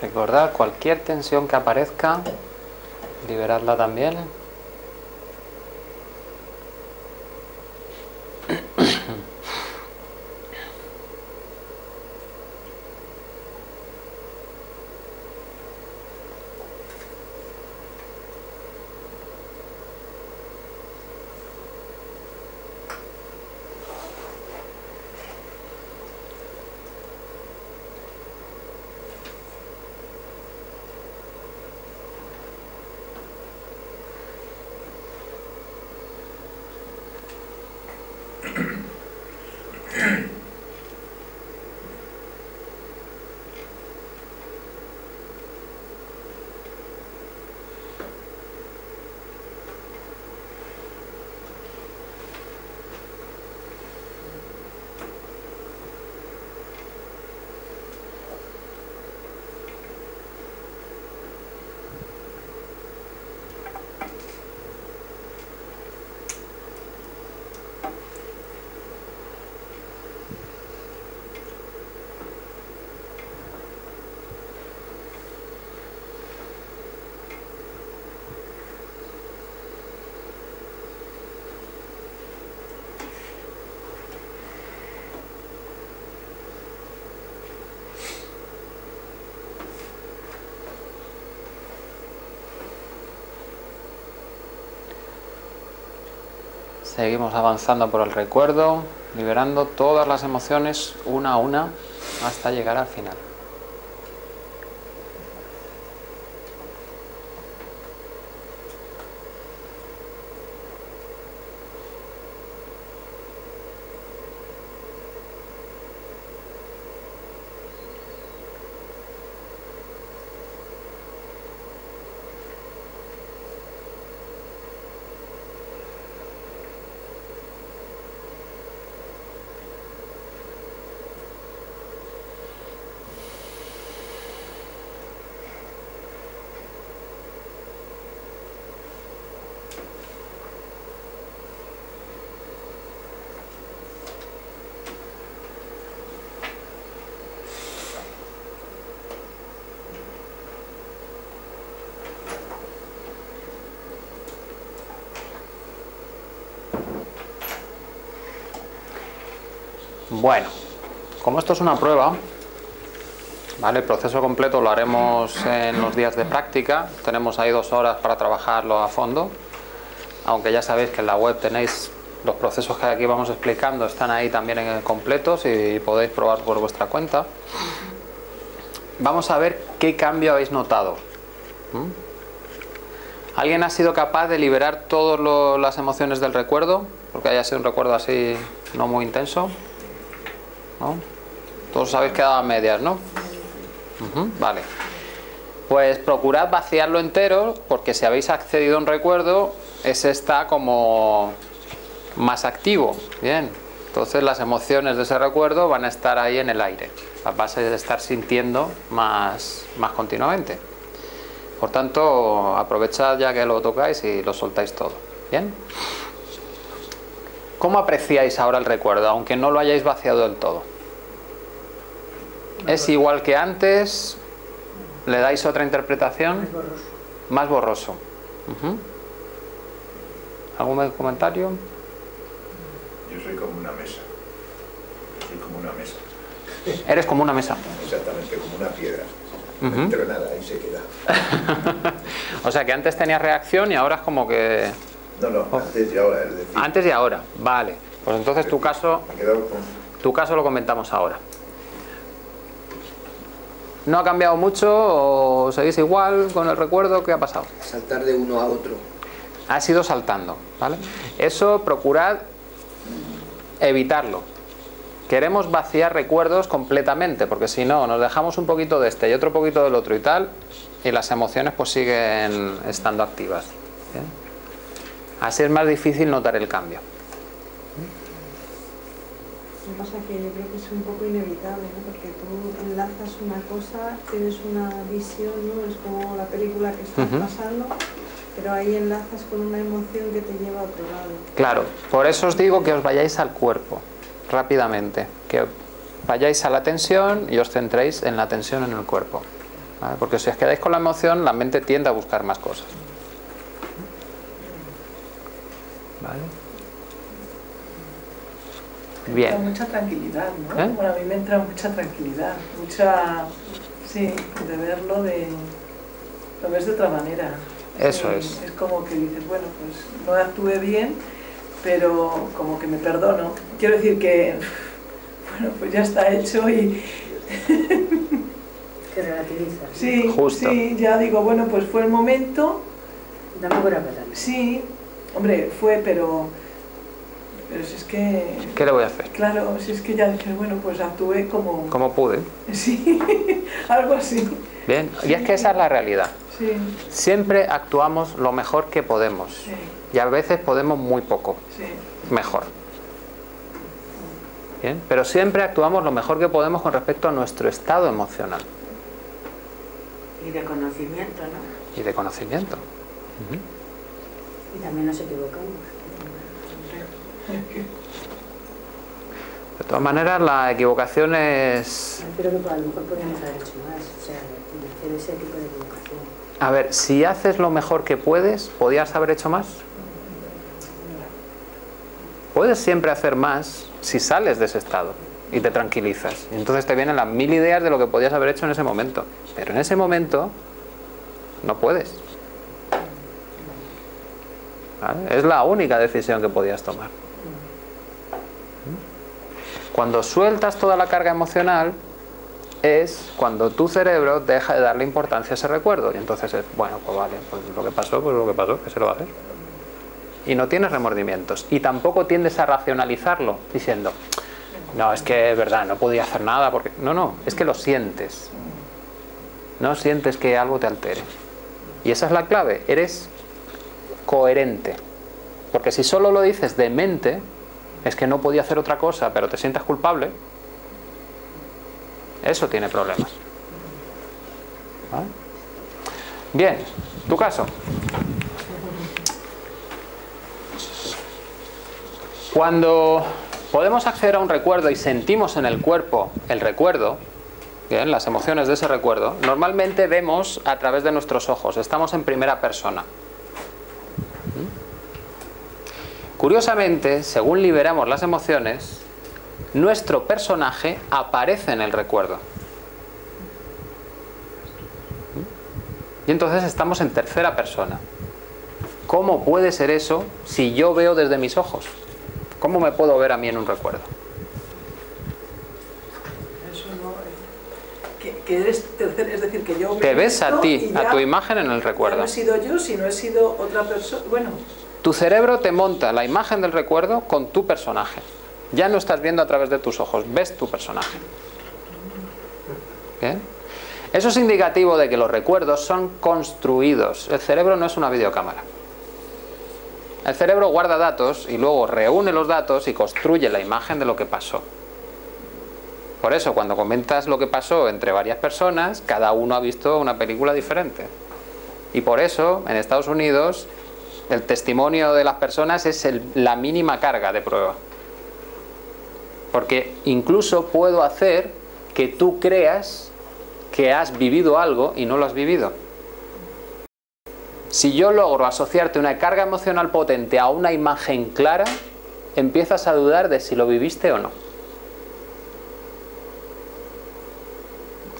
Recordad, cualquier tensión que aparezca, liberadla también. Seguimos avanzando por el recuerdo, liberando todas las emociones una a una hasta llegar al final. Bueno, como esto es una prueba, ¿vale? El proceso completo lo haremos en los días de práctica. Tenemos ahí 2 horas para trabajarlo a fondo, aunque ya sabéis que en la web tenéis los procesos que aquí vamos explicando, están ahí también en el completo, si podéis probar por vuestra cuenta. Vamos a ver qué cambio habéis notado. ¿Alguien ha sido capaz de liberar todas las emociones del recuerdo? Porque haya sido un recuerdo así no muy intenso, ¿no? Todos habéis quedado a medias, ¿no? Vale. Pues procurad vaciarlo entero, porque si habéis accedido a un recuerdo, ese está como más activo. Bien. Entonces las emociones de ese recuerdo van a estar ahí en el aire. Las vas a estar sintiendo más continuamente. Por tanto, aprovechad ya que lo tocáis y lo soltáis todo. Bien. ¿Cómo apreciáis ahora el recuerdo, aunque no lo hayáis vaciado del todo? ¿Es igual que antes? ¿Le dais otra interpretación? Más borroso. ¿Algún comentario? Yo soy como una mesa. Eres como una mesa. Exactamente, como una piedra. No entro nada, ahí se queda. O sea que antes tenías reacción y ahora es como que... No, antes y ahora, es decir... Antes y ahora, vale. Pues entonces tu caso lo comentamos ahora. ¿No ha cambiado mucho o seguís igual con el recuerdo? ¿Qué ha pasado? Saltar de uno a otro. Has ido saltando, ¿vale? Eso procurad evitarlo. Queremos vaciar recuerdos completamente, porque si no, nos dejamos un poquito de este y otro poquito del otro y tal, y las emociones pues siguen estando activas. ¿Bien? Así es más difícil notar el cambio. Lo que pasa es que yo creo que es un poco inevitable, ¿no? Porque tú enlazas una cosa, tienes una visión, ¿no? Es como la película que estás pasando, pero ahí enlazas con una emoción que te lleva a otro lado. Claro, por eso os digo que os vayáis al cuerpo rápidamente, que vayáis a la tensión y os centréis en la tensión en el cuerpo. ¿vale? Porque si os quedáis con la emoción, la mente tiende a buscar más cosas, ¿vale? Bien. Entra mucha tranquilidad, ¿no? ¿Eh? Bueno, a mí me entra mucha tranquilidad, mucha... Sí, de verlo de... Lo ves de otra manera. Eso es. Es como que dices, bueno, pues no actué bien, pero como que me perdono. Quiero decir que, bueno, pues ya está hecho y... Que relativizas. Sí, justo. Sí, ya digo, bueno, pues fue el momento... Dame buena palabra. Sí, hombre, fue, pero... Pero si es que... ¿Qué le voy a hacer? Claro, si es que ya dije, bueno, pues actué como... Como pude. Sí, algo así. Bien, sí. Y es que esa es la realidad. Sí. Siempre actuamos lo mejor que podemos. Sí. Y a veces podemos muy poco. Sí. Mejor. Bien, pero siempre actuamos lo mejor que podemos con respecto a nuestro estado emocional. Y de conocimiento, ¿no? Y de conocimiento. Y también nos equivocamos. De todas maneras, la equivocación es... Pero que a lo mejor podríamos haber hecho más, o sea, hacer ese tipo de equivocación. A ver, si haces lo mejor que puedes, ¿podías haber hecho más? Puedes siempre hacer más si sales de ese estado y te tranquilizas. Entonces te vienen las 1000 ideas de lo que podías haber hecho en ese momento. Pero en ese momento no puedes. ¿Vale? Es la única decisión que podías tomar. Cuando sueltas toda la carga emocional es cuando tu cerebro deja de darle importancia a ese recuerdo. Y entonces es, bueno, pues vale, pues lo que pasó, ¿qué se lo va a hacer? Y no tienes remordimientos. Y tampoco tiendes a racionalizarlo diciendo, no, es que es verdad, no podía hacer nada porque... No, no, es que lo sientes. No sientes que algo te altere. Y esa es la clave, eres coherente. Porque si solo lo dices de mente... Es que no podía hacer otra cosa, pero te sientas culpable. Eso tiene problemas. ¿Vale? Bien, tu caso. Cuando podemos acceder a un recuerdo y sentimos en el cuerpo el recuerdo, bien, las emociones de ese recuerdo, normalmente vemos a través de nuestros ojos, estamos en primera persona. Curiosamente, según liberamos las emociones, nuestro personaje aparece en el recuerdo. Y entonces estamos en tercera persona. ¿Cómo puede ser eso si yo veo desde mis ojos? ¿Cómo me puedo ver a mí en un recuerdo? Eso no es... que eres tercera, es decir, que yo... Te ves a ti, a tu imagen en el recuerdo. No he sido yo, si no he sido otra persona... Bueno... Tu cerebro te monta la imagen del recuerdo con tu personaje. Ya no estás viendo a través de tus ojos, ves tu personaje. ¿Bien? Eso es indicativo de que los recuerdos son construidos. El cerebro no es una videocámara. El cerebro guarda datos y luego reúne los datos y construye la imagen de lo que pasó. Por eso, cuando comentas lo que pasó entre varias personas, cada uno ha visto una película diferente. Y por eso, en Estados Unidos... El testimonio de las personas es la mínima carga de prueba. Porque incluso puedo hacer que tú creas que has vivido algo y no lo has vivido. Si yo logro asociarte una carga emocional potente a una imagen clara, empiezas a dudar de si lo viviste o no.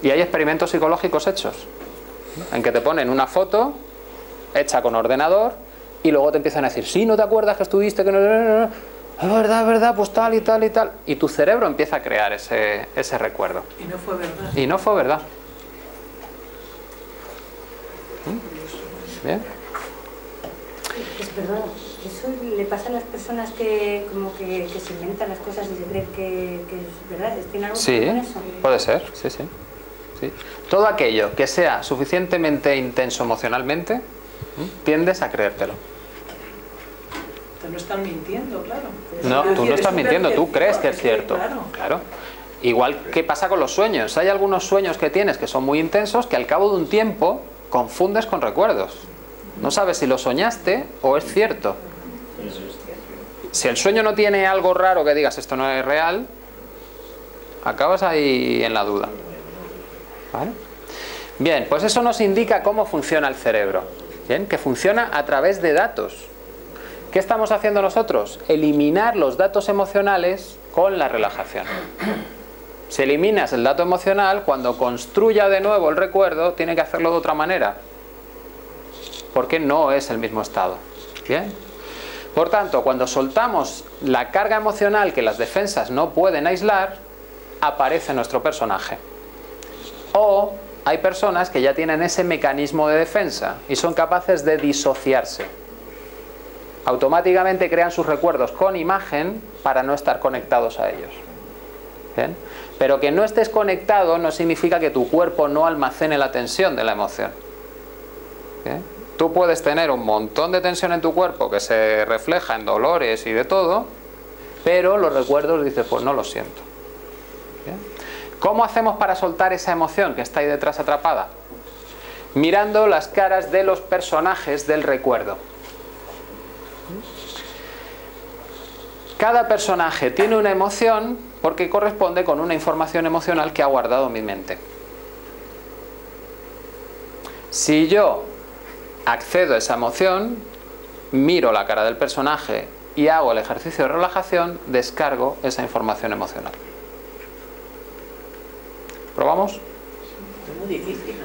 Y hay experimentos psicológicos hechos, en que te ponen una foto hecha con ordenador, y luego te empiezan a decir, sí, no te acuerdas que estuviste, que no, es verdad, pues tal y tal y tal. Y tu cerebro empieza a crear ese recuerdo. Y no fue verdad. Y no fue verdad. ¿Bien? Es verdad, eso le pasa a las personas que como que se inventan las cosas y se creen que es verdad. ¿Tiene algo que ver con eso? Puede ser, sí, sí, sí. Todo aquello que sea suficientemente intenso emocionalmente, tiendes a creértelo. Te lo están mintiendo, claro. No, tú no estás mintiendo, tú crees que es cierto. Claro. Igual que pasa con los sueños. Hay algunos sueños que tienes que son muy intensos que al cabo de un tiempo confundes con recuerdos. No sabes si lo soñaste o es cierto. Si el sueño no tiene algo raro que digas esto no es real, acabas ahí en la duda. ¿Vale? Bien, pues eso nos indica cómo funciona el cerebro. Bien, que funciona a través de datos. ¿Qué estamos haciendo nosotros? Eliminar los datos emocionales con la relajación. Si eliminas el dato emocional, cuando construya de nuevo el recuerdo, tiene que hacerlo de otra manera, porque no es el mismo estado. ¿Bien? Por tanto, cuando soltamos la carga emocional que las defensas no pueden aislar, aparece nuestro personaje. O hay personas que ya tienen ese mecanismo de defensa y son capaces de disociarse. Automáticamente crean sus recuerdos con imagen para no estar conectados a ellos. ¿Bien? Pero que no estés conectado no significa que tu cuerpo no almacene la tensión de la emoción. ¿Bien? Tú puedes tener un montón de tensión en tu cuerpo que se refleja en dolores y de todo, pero los recuerdos dices, pues no lo siento. ¿Bien? ¿Cómo hacemos para soltar esa emoción que está ahí detrás atrapada? Mirando las caras de los personajes del recuerdo. Cada personaje tiene una emoción porque corresponde con una información emocional que ha guardado mi mente. Si yo accedo a esa emoción, miro la cara del personaje y hago el ejercicio de relajación, descargo esa información emocional. ¿Probamos? Es muy difícil,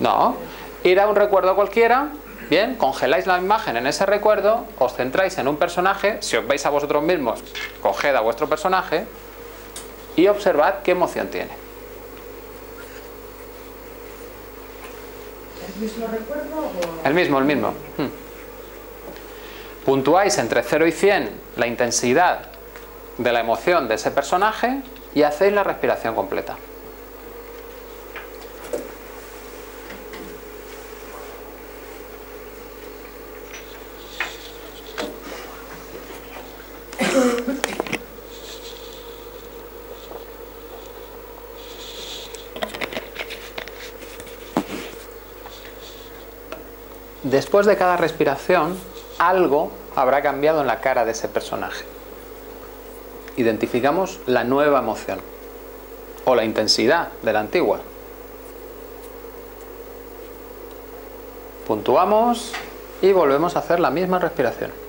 ¿no? No. Ir a un recuerdo cualquiera. Bien, congeláis la imagen en ese recuerdo, os centráis en un personaje, si os veis a vosotros mismos, coged a vuestro personaje y observad qué emoción tiene. ¿El mismo recuerdo o...? El mismo. Puntuáis entre 0 y 100 la intensidad de la emoción de ese personaje y hacéis la respiración completa. Después de cada respiración, algo habrá cambiado en la cara de ese personaje. Identificamos la nueva emoción o la intensidad de la antigua. Puntuamos y volvemos a hacer la misma respiración.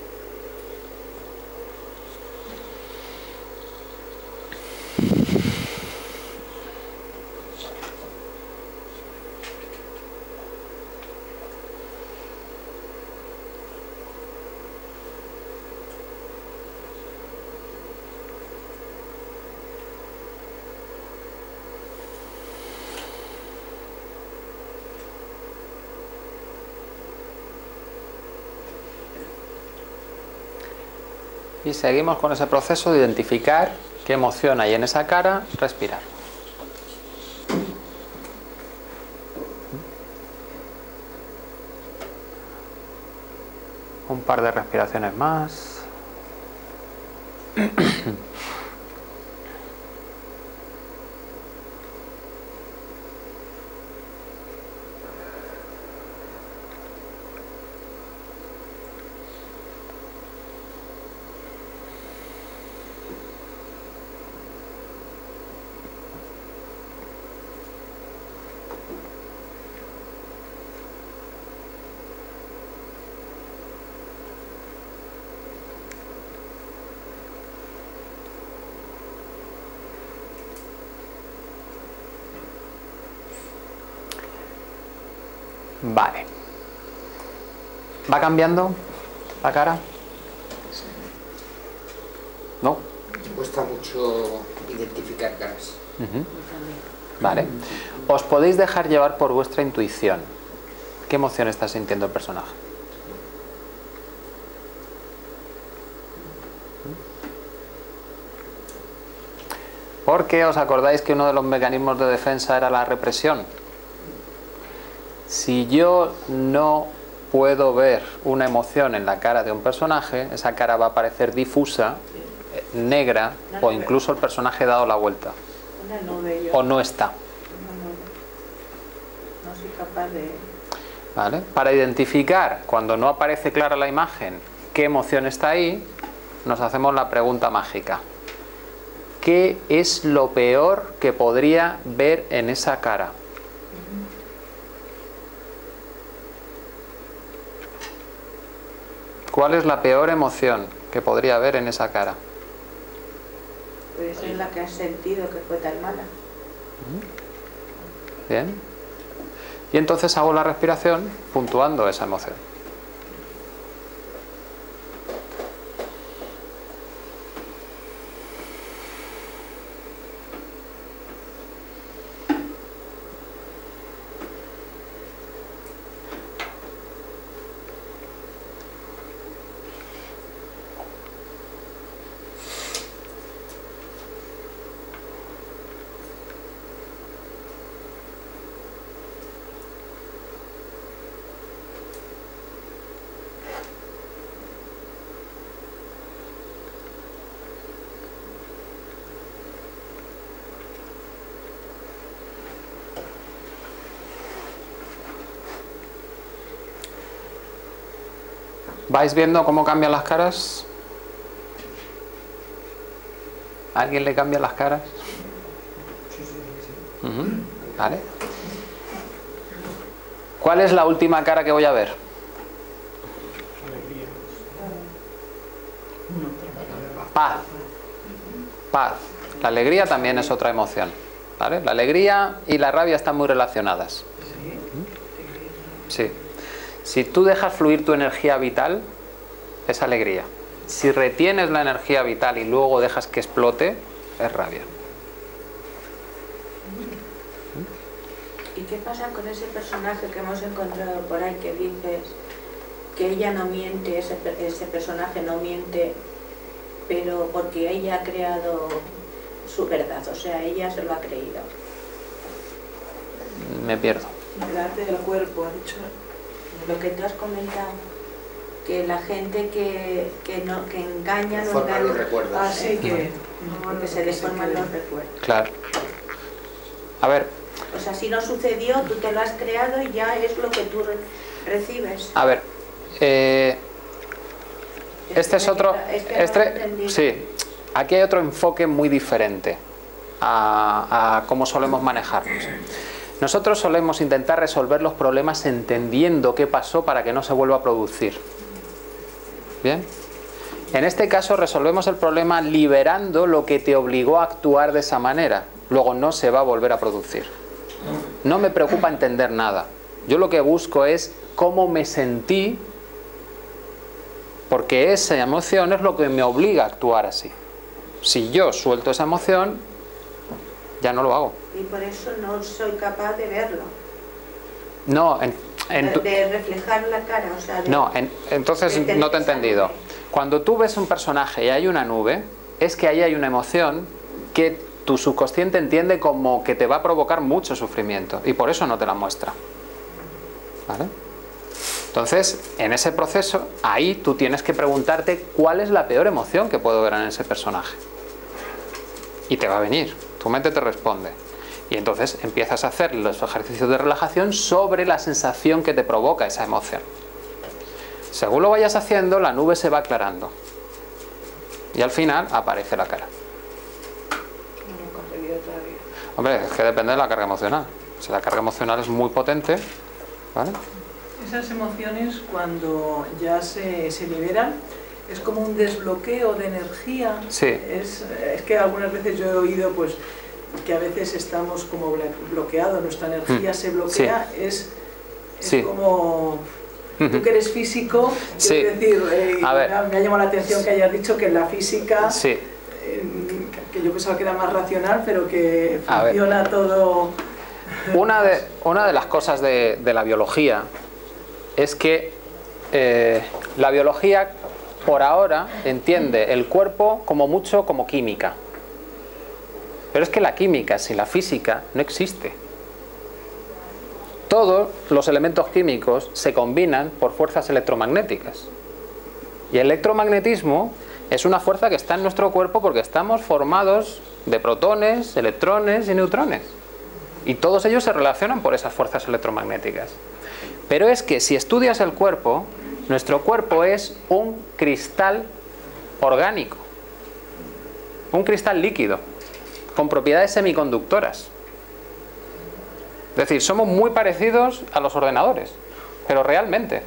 Y seguimos con ese proceso de identificar qué emoción hay en esa cara, respirar. Un par de respiraciones más. Vale. ¿Va cambiando la cara? ¿No? Me cuesta mucho identificar caras. Vale. Os podéis dejar llevar por vuestra intuición. ¿Qué emoción está sintiendo el personaje? Porque os acordáis que uno de los mecanismos de defensa era la represión. Si yo no puedo ver una emoción en la cara de un personaje, esa cara va a parecer difusa, negra, o incluso el personaje ha dado la vuelta. O no está. No soy capaz de... ¿Vale? Para identificar, cuando no aparece clara la imagen, qué emoción está ahí, nos hacemos la pregunta mágica. ¿Qué es lo peor que podría ver en esa cara? ¿Cuál es la peor emoción que podría haber en esa cara? Pero esa es la que has sentido, que fue tan mala. Bien. Y entonces hago la respiración puntuando esa emoción. ¿Vais viendo cómo cambian las caras? ¿A alguien le cambian las caras? Vale. ¿Cuál es la última cara que voy a ver? Paz. Paz. La alegría también es otra emoción, ¿vale? La alegría y la rabia están muy relacionadas. Sí. Si tú dejas fluir tu energía vital, es alegría. Si retienes la energía vital y luego dejas que explote, es rabia. ¿Y qué pasa con ese personaje que hemos encontrado por ahí que dices que ella no miente, ese personaje no miente, pero porque ella ha creado su verdad, o sea, ella se lo ha creído? Me pierdo. El arte del cuerpo, ha dicho. Lo que tú has comentado, que la gente que engaña, no engaña, los recuerdos. Así que porque se deforman los recuerdos. Claro. A ver. O sea, si no sucedió, tú te lo has creado y ya es lo que tú recibes. A ver. Este es otro. Este, sí. Aquí hay otro enfoque muy diferente a cómo solemos manejarnos. Nosotros solemos intentar resolver los problemas entendiendo qué pasó para que no se vuelva a producir. ¿Bien? En este caso resolvemos el problema liberando lo que te obligó a actuar de esa manera. Luego no se va a volver a producir. No me preocupa entender nada. Yo lo que busco es cómo me sentí, porque esa emoción es lo que me obliga a actuar así. Si yo suelto esa emoción, ya no lo hago. Y por eso no soy capaz de verlo. No, de reflejar la cara, o sea... No, entonces no te he entendido. Cuando tú ves un personaje y hay una nube, es que ahí hay una emoción que tu subconsciente entiende como que te va a provocar mucho sufrimiento y por eso no te la muestra. ¿Vale? Entonces, en ese proceso, ahí tú tienes que preguntarte cuál es la peor emoción que puedo ver en ese personaje. Y te va a venir, tu mente te responde. Y entonces empiezas a hacer los ejercicios de relajación sobre la sensación que te provoca esa emoción. Según lo vayas haciendo, la nube se va aclarando. Y al final aparece la cara. No he conseguido todavía. Hombre, es que depende de la carga emocional. Si la carga emocional es muy potente, ¿vale? Esas emociones cuando ya se liberan, es como un desbloqueo de energía. Sí. Es que algunas veces yo he oído, pues, que a veces estamos como bloqueados, nuestra energía se bloquea, sí. es como... Tú que eres físico, sí. Quiero decir, me ha llamado la atención que hayas dicho que la física, sí. Que yo pensaba que era más racional, pero que funciona todo... Una de las cosas de la biología es que la biología por ahora entiende el cuerpo como mucho como química. Pero es que la química sin la física no existe. Todos los elementos químicos se combinan por fuerzas electromagnéticas. Y el electromagnetismo es una fuerza que está en nuestro cuerpo porque estamos formados de protones, electrones y neutrones. Y todos ellos se relacionan por esas fuerzas electromagnéticas. Pero es que si estudias el cuerpo, nuestro cuerpo es un cristal orgánico. Un cristal líquido con propiedades semiconductoras. Es decir, somos muy parecidos a los ordenadores, pero realmente.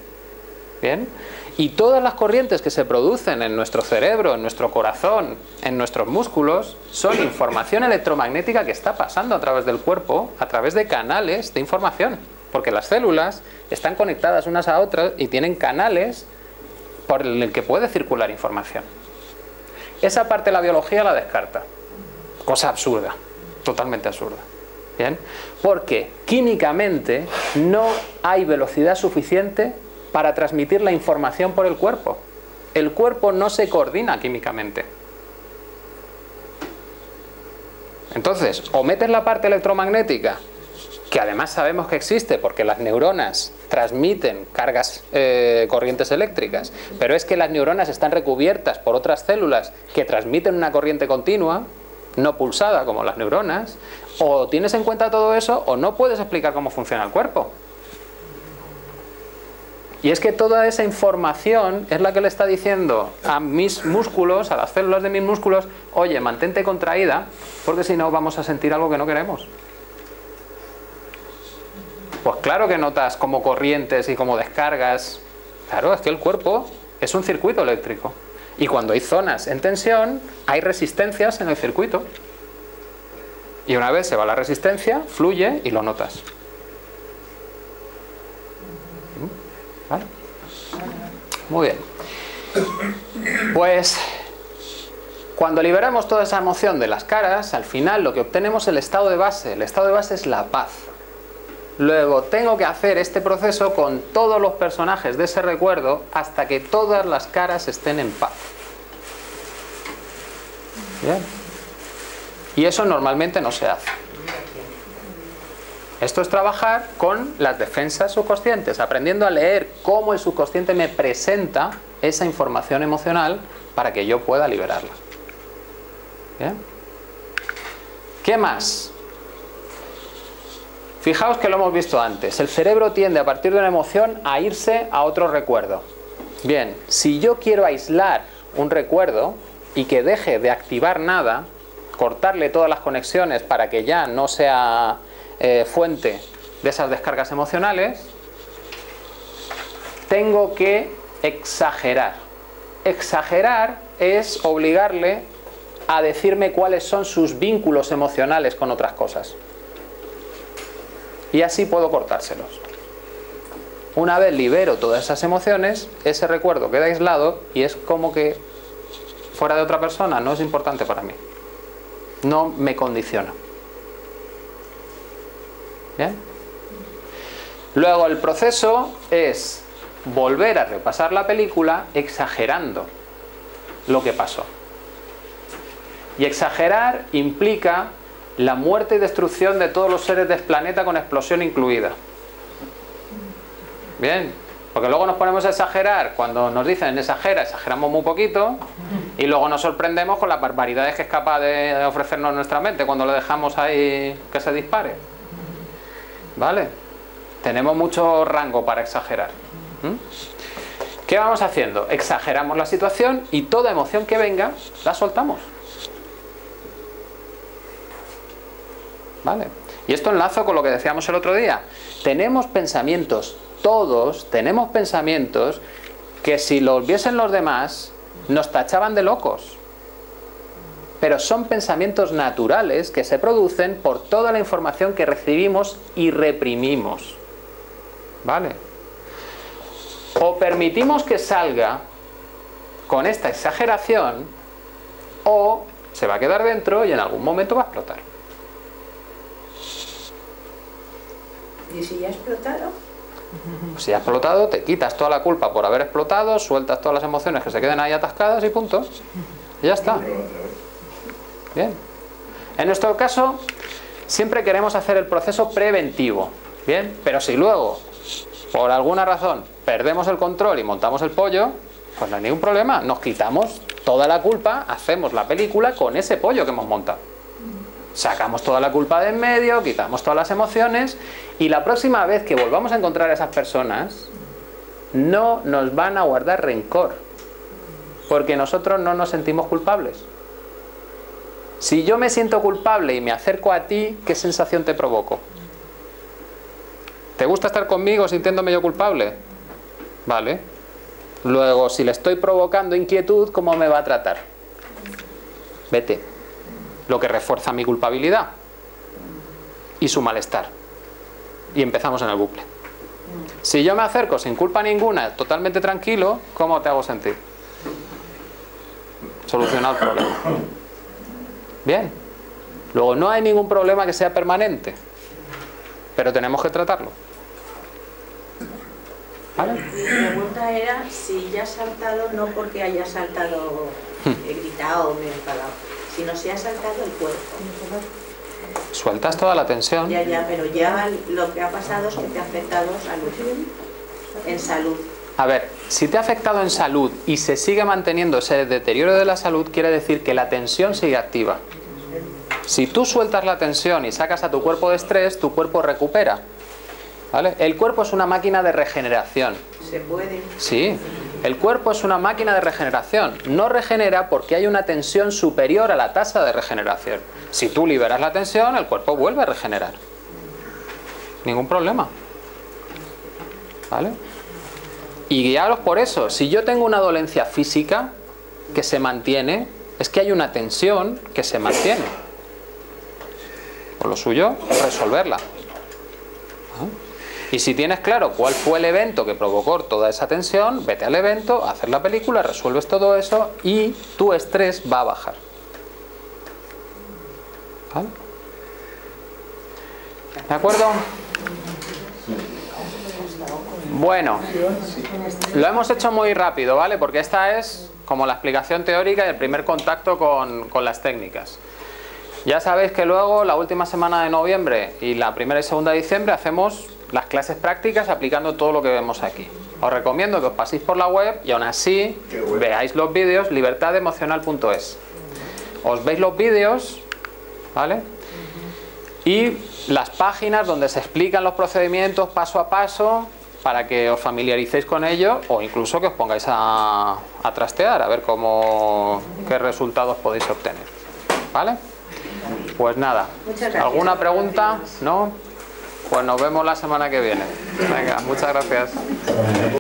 ¿Bien? Y todas las corrientes que se producen en nuestro cerebro, en nuestro corazón, en nuestros músculos, son información electromagnética que está pasando a través del cuerpo, a través de canales de información. Porque las células están conectadas unas a otras y tienen canales por el que puede circular información. Esa parte de la biología la descarta. Cosa absurda, totalmente absurda. ¿Bien? Porque químicamente no hay velocidad suficiente para transmitir la información por el cuerpo. El cuerpo no se coordina químicamente. Entonces, o metes la parte electromagnética, que además sabemos que existe porque las neuronas transmiten cargas, corrientes eléctricas, pero es que las neuronas están recubiertas por otras células que transmiten una corriente continua, no pulsada como las neuronas. O tienes en cuenta todo eso o no puedes explicar cómo funciona el cuerpo. Y es que toda esa información es la que le está diciendo a mis músculos, a las células de mis músculos, oye, mantente contraída porque si no vamos a sentir algo que no queremos. Pues claro que notas como corrientes y como descargas. Claro, es que el cuerpo es un circuito eléctrico. Y cuando hay zonas en tensión, hay resistencias en el circuito. Y una vez se va la resistencia, fluye y lo notas. ¿Vale? Muy bien. Pues cuando liberamos toda esa emoción de las caras, al final lo que obtenemos es el estado de base. El estado de base es la paz. Luego tengo que hacer este proceso con todos los personajes de ese recuerdo hasta que todas las caras estén en paz. Bien. Y eso normalmente no se hace. Esto es trabajar con las defensas subconscientes, aprendiendo a leer cómo el subconsciente me presenta esa información emocional para que yo pueda liberarla. ¿Bien? ¿Qué más? Fijaos que lo hemos visto antes. El cerebro tiende a partir de una emoción a irse a otro recuerdo. Bien, si yo quiero aislar un recuerdo y que deje de activar nada, cortarle todas las conexiones para que ya no sea fuente de esas descargas emocionales, tengo que exagerar. Exagerar es obligarle a decirme cuáles son sus vínculos emocionales con otras cosas. Y así puedo cortárselos. Una vez libero todas esas emociones, ese recuerdo queda aislado y es como que fuera de otra persona, no es importante para mí. No me condiciona. ¿Bien? Luego el proceso es volver a repasar la película exagerando lo que pasó. Y exagerar implica la muerte y destrucción de todos los seres del planeta con explosión incluida. Bien, porque luego nos ponemos a exagerar cuando nos dicen exagera, exageramos muy poquito y luego nos sorprendemos con las barbaridades que es capaz de ofrecernos nuestra mente cuando lo dejamos ahí que se dispare. ¿Vale? Tenemos mucho rango para exagerar. ¿Qué vamos haciendo? Exageramos la situación y toda emoción que venga la soltamos. ¿Vale? Y esto enlazo con lo que decíamos el otro día. Tenemos pensamientos, todos tenemos pensamientos que si los viesen los demás nos tachaban de locos. Pero son pensamientos naturales que se producen por toda la información que recibimos y reprimimos. ¿Vale? O permitimos que salga con esta exageración o se va a quedar dentro y en algún momento va a explotar. ¿Y si ya ha explotado? Si ha explotado, te quitas toda la culpa por haber explotado, sueltas todas las emociones que se queden ahí atascadas y punto. Y ya está. Bien. En nuestro caso, siempre queremos hacer el proceso preventivo. Bien. Pero si luego, por alguna razón, perdemos el control y montamos el pollo, pues no hay ningún problema. Nos quitamos toda la culpa, hacemos la película con ese pollo que hemos montado. Sacamos toda la culpa de en medio, quitamos todas las emociones y la próxima vez que volvamos a encontrar a esas personas no nos van a guardar rencor porque nosotros no nos sentimos culpables. Si yo me siento culpable y me acerco a ti, ¿qué sensación te provoco? ¿Te gusta estar conmigo sintiéndome yo culpable? Vale, Luego, si le estoy provocando inquietud, ¿cómo me va a tratar? Vete. Lo que refuerza mi culpabilidad y su malestar. Y empezamos en el bucle. Si yo me acerco sin culpa ninguna, totalmente tranquilo, ¿cómo te hago sentir? Solucionado el problema. Bien. Luego, no hay ningún problema que sea permanente, pero tenemos que tratarlo. ¿Vale? Mi pregunta era si ya has saltado, no porque hayas saltado, gritado o me he enfadado, sino si has saltado el cuerpo. Sueltas toda la tensión. Ya, pero ya lo que ha pasado es que te ha afectado en salud. A ver, si te ha afectado en salud y se sigue manteniendo ese deterioro de la salud, quiere decir que la tensión sigue activa. Si tú sueltas la tensión y sacas a tu cuerpo de estrés, tu cuerpo recupera. ¿Vale? El cuerpo es una máquina de regeneración. ¿Se puede? Sí, el cuerpo es una máquina de regeneración. No regenera porque hay una tensión superior a la tasa de regeneración. Si tú liberas la tensión, el cuerpo vuelve a regenerar. Ningún problema. ¿Vale? Y guiaros por eso. Si yo tengo una dolencia física que se mantiene, es que hay una tensión que se mantiene. Por lo suyo, resolverla. ¿Ah? Y si tienes claro cuál fue el evento que provocó toda esa tensión, vete al evento, haces la película, resuelves todo eso y tu estrés va a bajar. ¿Vale? ¿De acuerdo? Bueno, lo hemos hecho muy rápido, ¿vale? Porque esta es como la explicación teórica y el primer contacto con las técnicas. Ya sabéis que luego, la última semana de noviembre y la primera y segunda de diciembre, hacemos las clases prácticas aplicando todo lo que vemos aquí. Os recomiendo que os paséis por la web y aún así veáis los vídeos, libertademocional.es. Os veis los vídeos, ¿vale? Y las páginas donde se explican los procedimientos paso a paso para que os familiaricéis con ello o incluso que os pongáis a trastear a ver qué resultados podéis obtener. ¿Vale? Pues nada. ¿Alguna pregunta? ¿No? Pues nos vemos la semana que viene. Venga, muchas gracias.